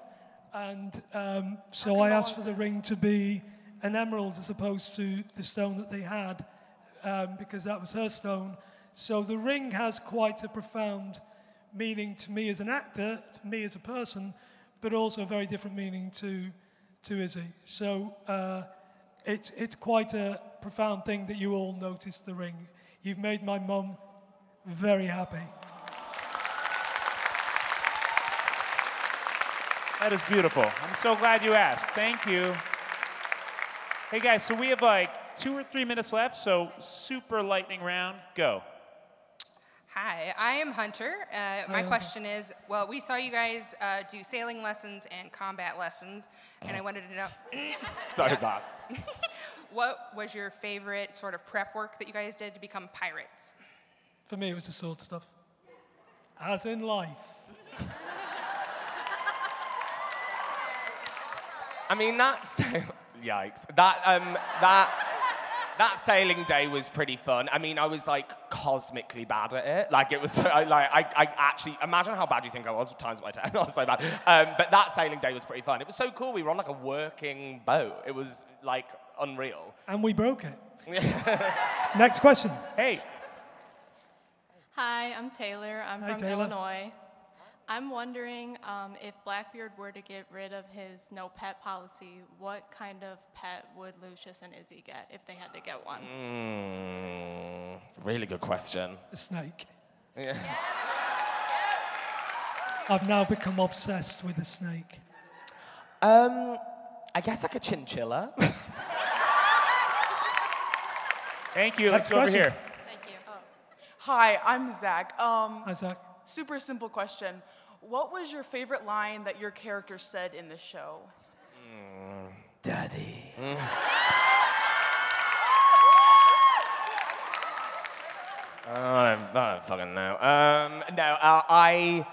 and um, so I asked for the ring to be an emerald as opposed to the stone that they had, um, because that was her stone. So the ring has quite a profound meaning to me as an actor, to me as a person, but also a very different meaning to to Izzy. So uh, it's it's quite a profound thing that you all noticed the ring. You've made my mum very happy. That is beautiful. I'm so glad you asked. Thank you. Hey guys, so we have like two or three minutes left, so super lightning round, go. Hi, I am Hunter. Uh, my question is, well, we saw you guys uh, do sailing lessons and combat lessons, and I wanted to know... Sorry, Bob. What was your favorite sort of prep work that you guys did to become pirates? For me, it was the sword stuff. As in life. I mean, that... So, yikes. That, um, that... That sailing day was pretty fun. I mean, I was like cosmically bad at it. Like it was I, like I, I actually imagine how bad you think I was times by ten. I was so bad. Um, but that sailing day was pretty fun. It was so cool. We were on like a working boat. It was like unreal. And we broke it. Next question. Hey. Hi, I'm Taylor. I'm Hi, from Taylor. Illinois. I'm wondering um, if Blackbeard were to get rid of his no pet policy, what kind of pet would Lucius and Izzy get if they had to get one? Mm, really good question. A snake. Yeah. Yeah. I've now become obsessed with a snake. Um, I guess like a chinchilla. Thank you. Let's Next go question. Over here. Thank you. Oh. Hi, I'm Zach. Um, Hi, Zach. Super simple question. What was your favorite line that your character said in the show? Mm. Daddy. Mm. uh, I, don't, I don't fucking know. Um, no, uh, I,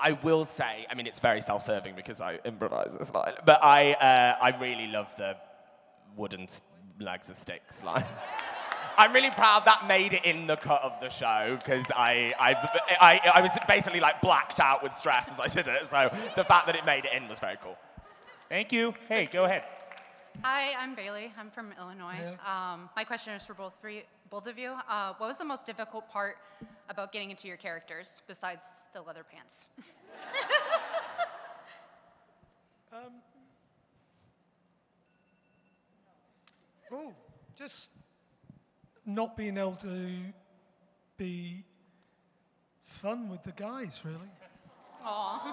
I will say, I mean, it's very self-serving because I improvise this line, but I, uh, I really love the wooden legs of sticks line. I'm really proud that made it in the cut of the show, because I, I, I, I was basically like blacked out with stress as I did it, so the fact that it made it in was very cool. Thank you. Hey, go ahead. Hi, I'm Bailey. I'm from Illinois. Yeah. Um, my question is for both, free, both of you. Uh, what was the most difficult part about getting into your characters, besides the leather pants? um. Oh, just... not being able to be fun with the guys, really. Aww.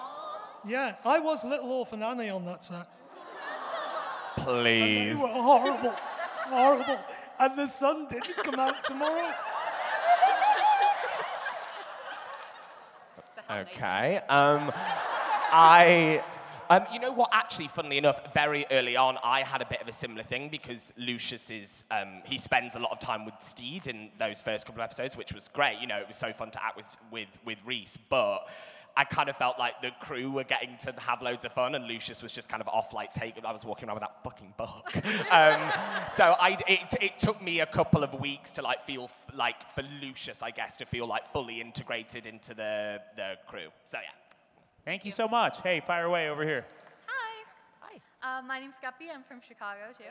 Yeah, I was Little Orphan Annie on that set. Please. And they were horrible, horrible. And the sun didn't come out tomorrow. Okay. Um, I. Um, you know what? Actually, funnily enough, very early on, I had a bit of a similar thing because Lucius is, um, he spends a lot of time with Steed in those first couple of episodes, which was great. You know, it was so fun to act with, with, with Reese, but I kind of felt like the crew were getting to have loads of fun, and Lucius was just kind of off, like, take. I was walking around with that fucking book. um, so I, it, it took me a couple of weeks to, like, feel, f like, for Lucius, I guess, to feel, like, fully integrated into the, the crew. So, yeah. Thank you so much. Hey, fire away over here. Hi. Hi. Uh, my name's Guppy. I'm from Chicago, too.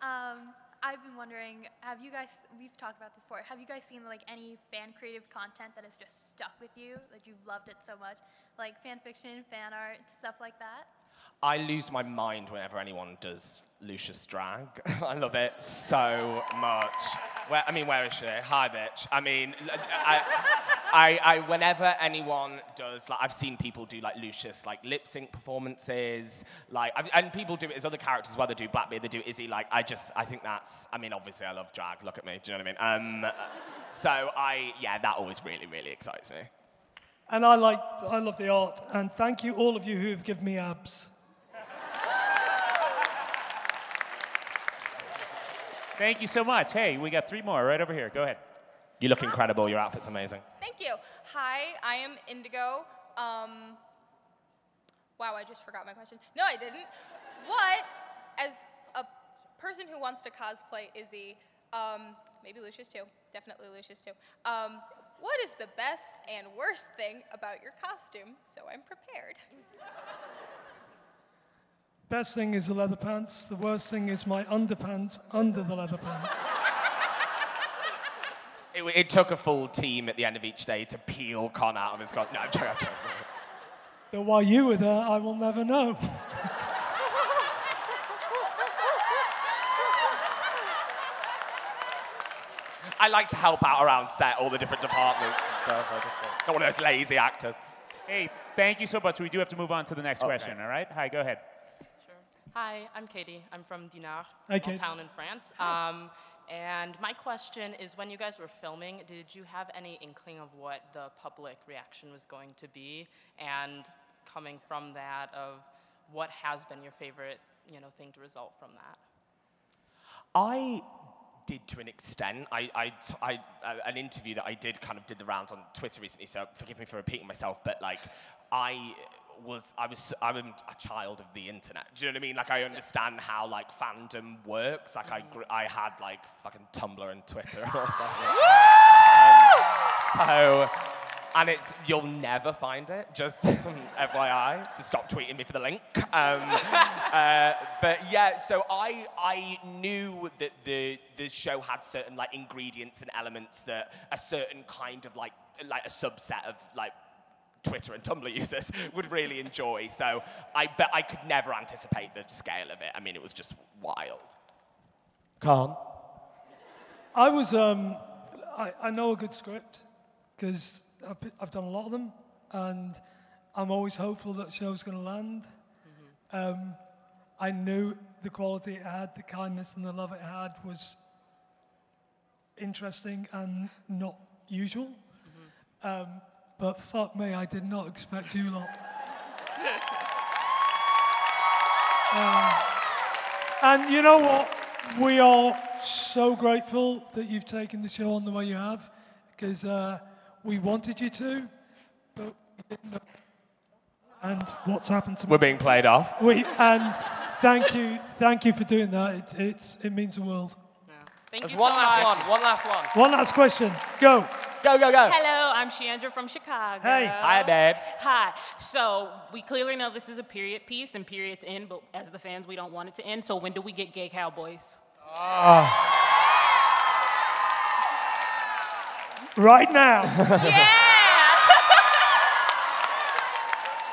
Um, I've been wondering, have you guys, we've talked about this before, have you guys seen, like, any fan creative content that has just stuck with you, that you've loved it so much? Like fan fiction, fan art, stuff like that? I lose my mind whenever anyone does Lucius drag. I love it so much. Where, I mean, where is she? Hi, bitch. I mean, I, I, I, whenever anyone does, like, I've seen people do, like, Lucius, like, lip sync performances, like, I've, and people do it as other characters as well. They do Blackbeard, they do Izzy. Like, I just, I think that's, I mean, obviously I love drag. Look at me. Do you know what I mean? Um, so I, yeah, that always really, really excites me. And I like, I love the art. And thank you, all of you who have given me abs. Thank you so much. Hey, we got three more right over here. Go ahead. You look incredible. Your outfit's amazing. Thank you. Hi, I am Indigo. Um, wow, I just forgot my question. No, I didn't. What, as a person who wants to cosplay Izzy, um, maybe Lucius too, definitely Lucius too, um, what is the best and worst thing about your costume so I'm prepared? Best thing is the leather pants. The worst thing is my underpants under the leather pants. It, it took a full team at the end of each day to peel Con out of his costume. No, I'm joking, I'm joking. But while you were there, I will never know. I like to help out around set, all the different departments and stuff. I just like, not one of those lazy actors. Hey, thank you so much. We do have to move on to the next okay. question, all right? Hi, go ahead. Hi, I'm Katie. I'm from Dinard, a okay. town in France. Um, and my question is, when you guys were filming, did you have any inkling of what the public reaction was going to be? And coming from that, of what has been your favorite, you know, thing to result from that? I did to an extent. I, I, I, uh, an interview that I did kind of did the rounds on Twitter recently, so forgive me for repeating myself, but like, I... was I was I'm a child of the internet. Do you know what I mean? Like, I understand how, like, fandom works. Like, I grew, I had, like, fucking Tumblr and Twitter. um, so, and it's, you'll never find it. Just F Y I. So stop tweeting me for the link. Um, uh, but yeah, so I I knew that the the show had certain, like, ingredients and elements that a certain kind of, like like a subset of, like, Twitter and Tumblr users would really enjoy. So I bet I could never anticipate the scale of it. I mean, it was just wild. Con? I was, um, I, I know a good script because I've, I've done a lot of them, and I'm always hopeful that the show's going to land. Mm-hmm. um, I knew the quality it had, the kindness and the love it had was interesting and not usual. Mm-hmm. um, But fuck me, I did not expect you lot. uh, and you know what? We are so grateful that you've taken the show on the way you have, because uh, we wanted you to, but we didn't know. And what's happened to me? We're being played off. We, and thank you, thank you for doing that. It, it, it means the world. Yeah. Thank There's you one so last much. One, one last one. One last question. Go. Go, go, go. Hello, I'm Shandra from Chicago. Hey. Hi, babe. Hi. So we clearly know this is a period piece, and periods end, but as the fans, we don't want it to end. So when do we get gay cowboys? Oh. Right now. Yeah.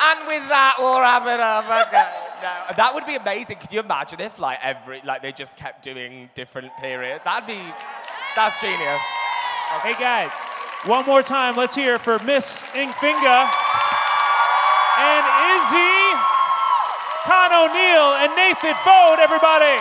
And with that, we'll wrap it up. Okay. No, that would be amazing. Could you imagine if, like, every, like, they just kept doing different periods? That'd be, that's genius. Hey, guys. One more time, let's hear for Miss Ingfinga and Izzy, Con O'Neill, and Nathan Foad, everybody.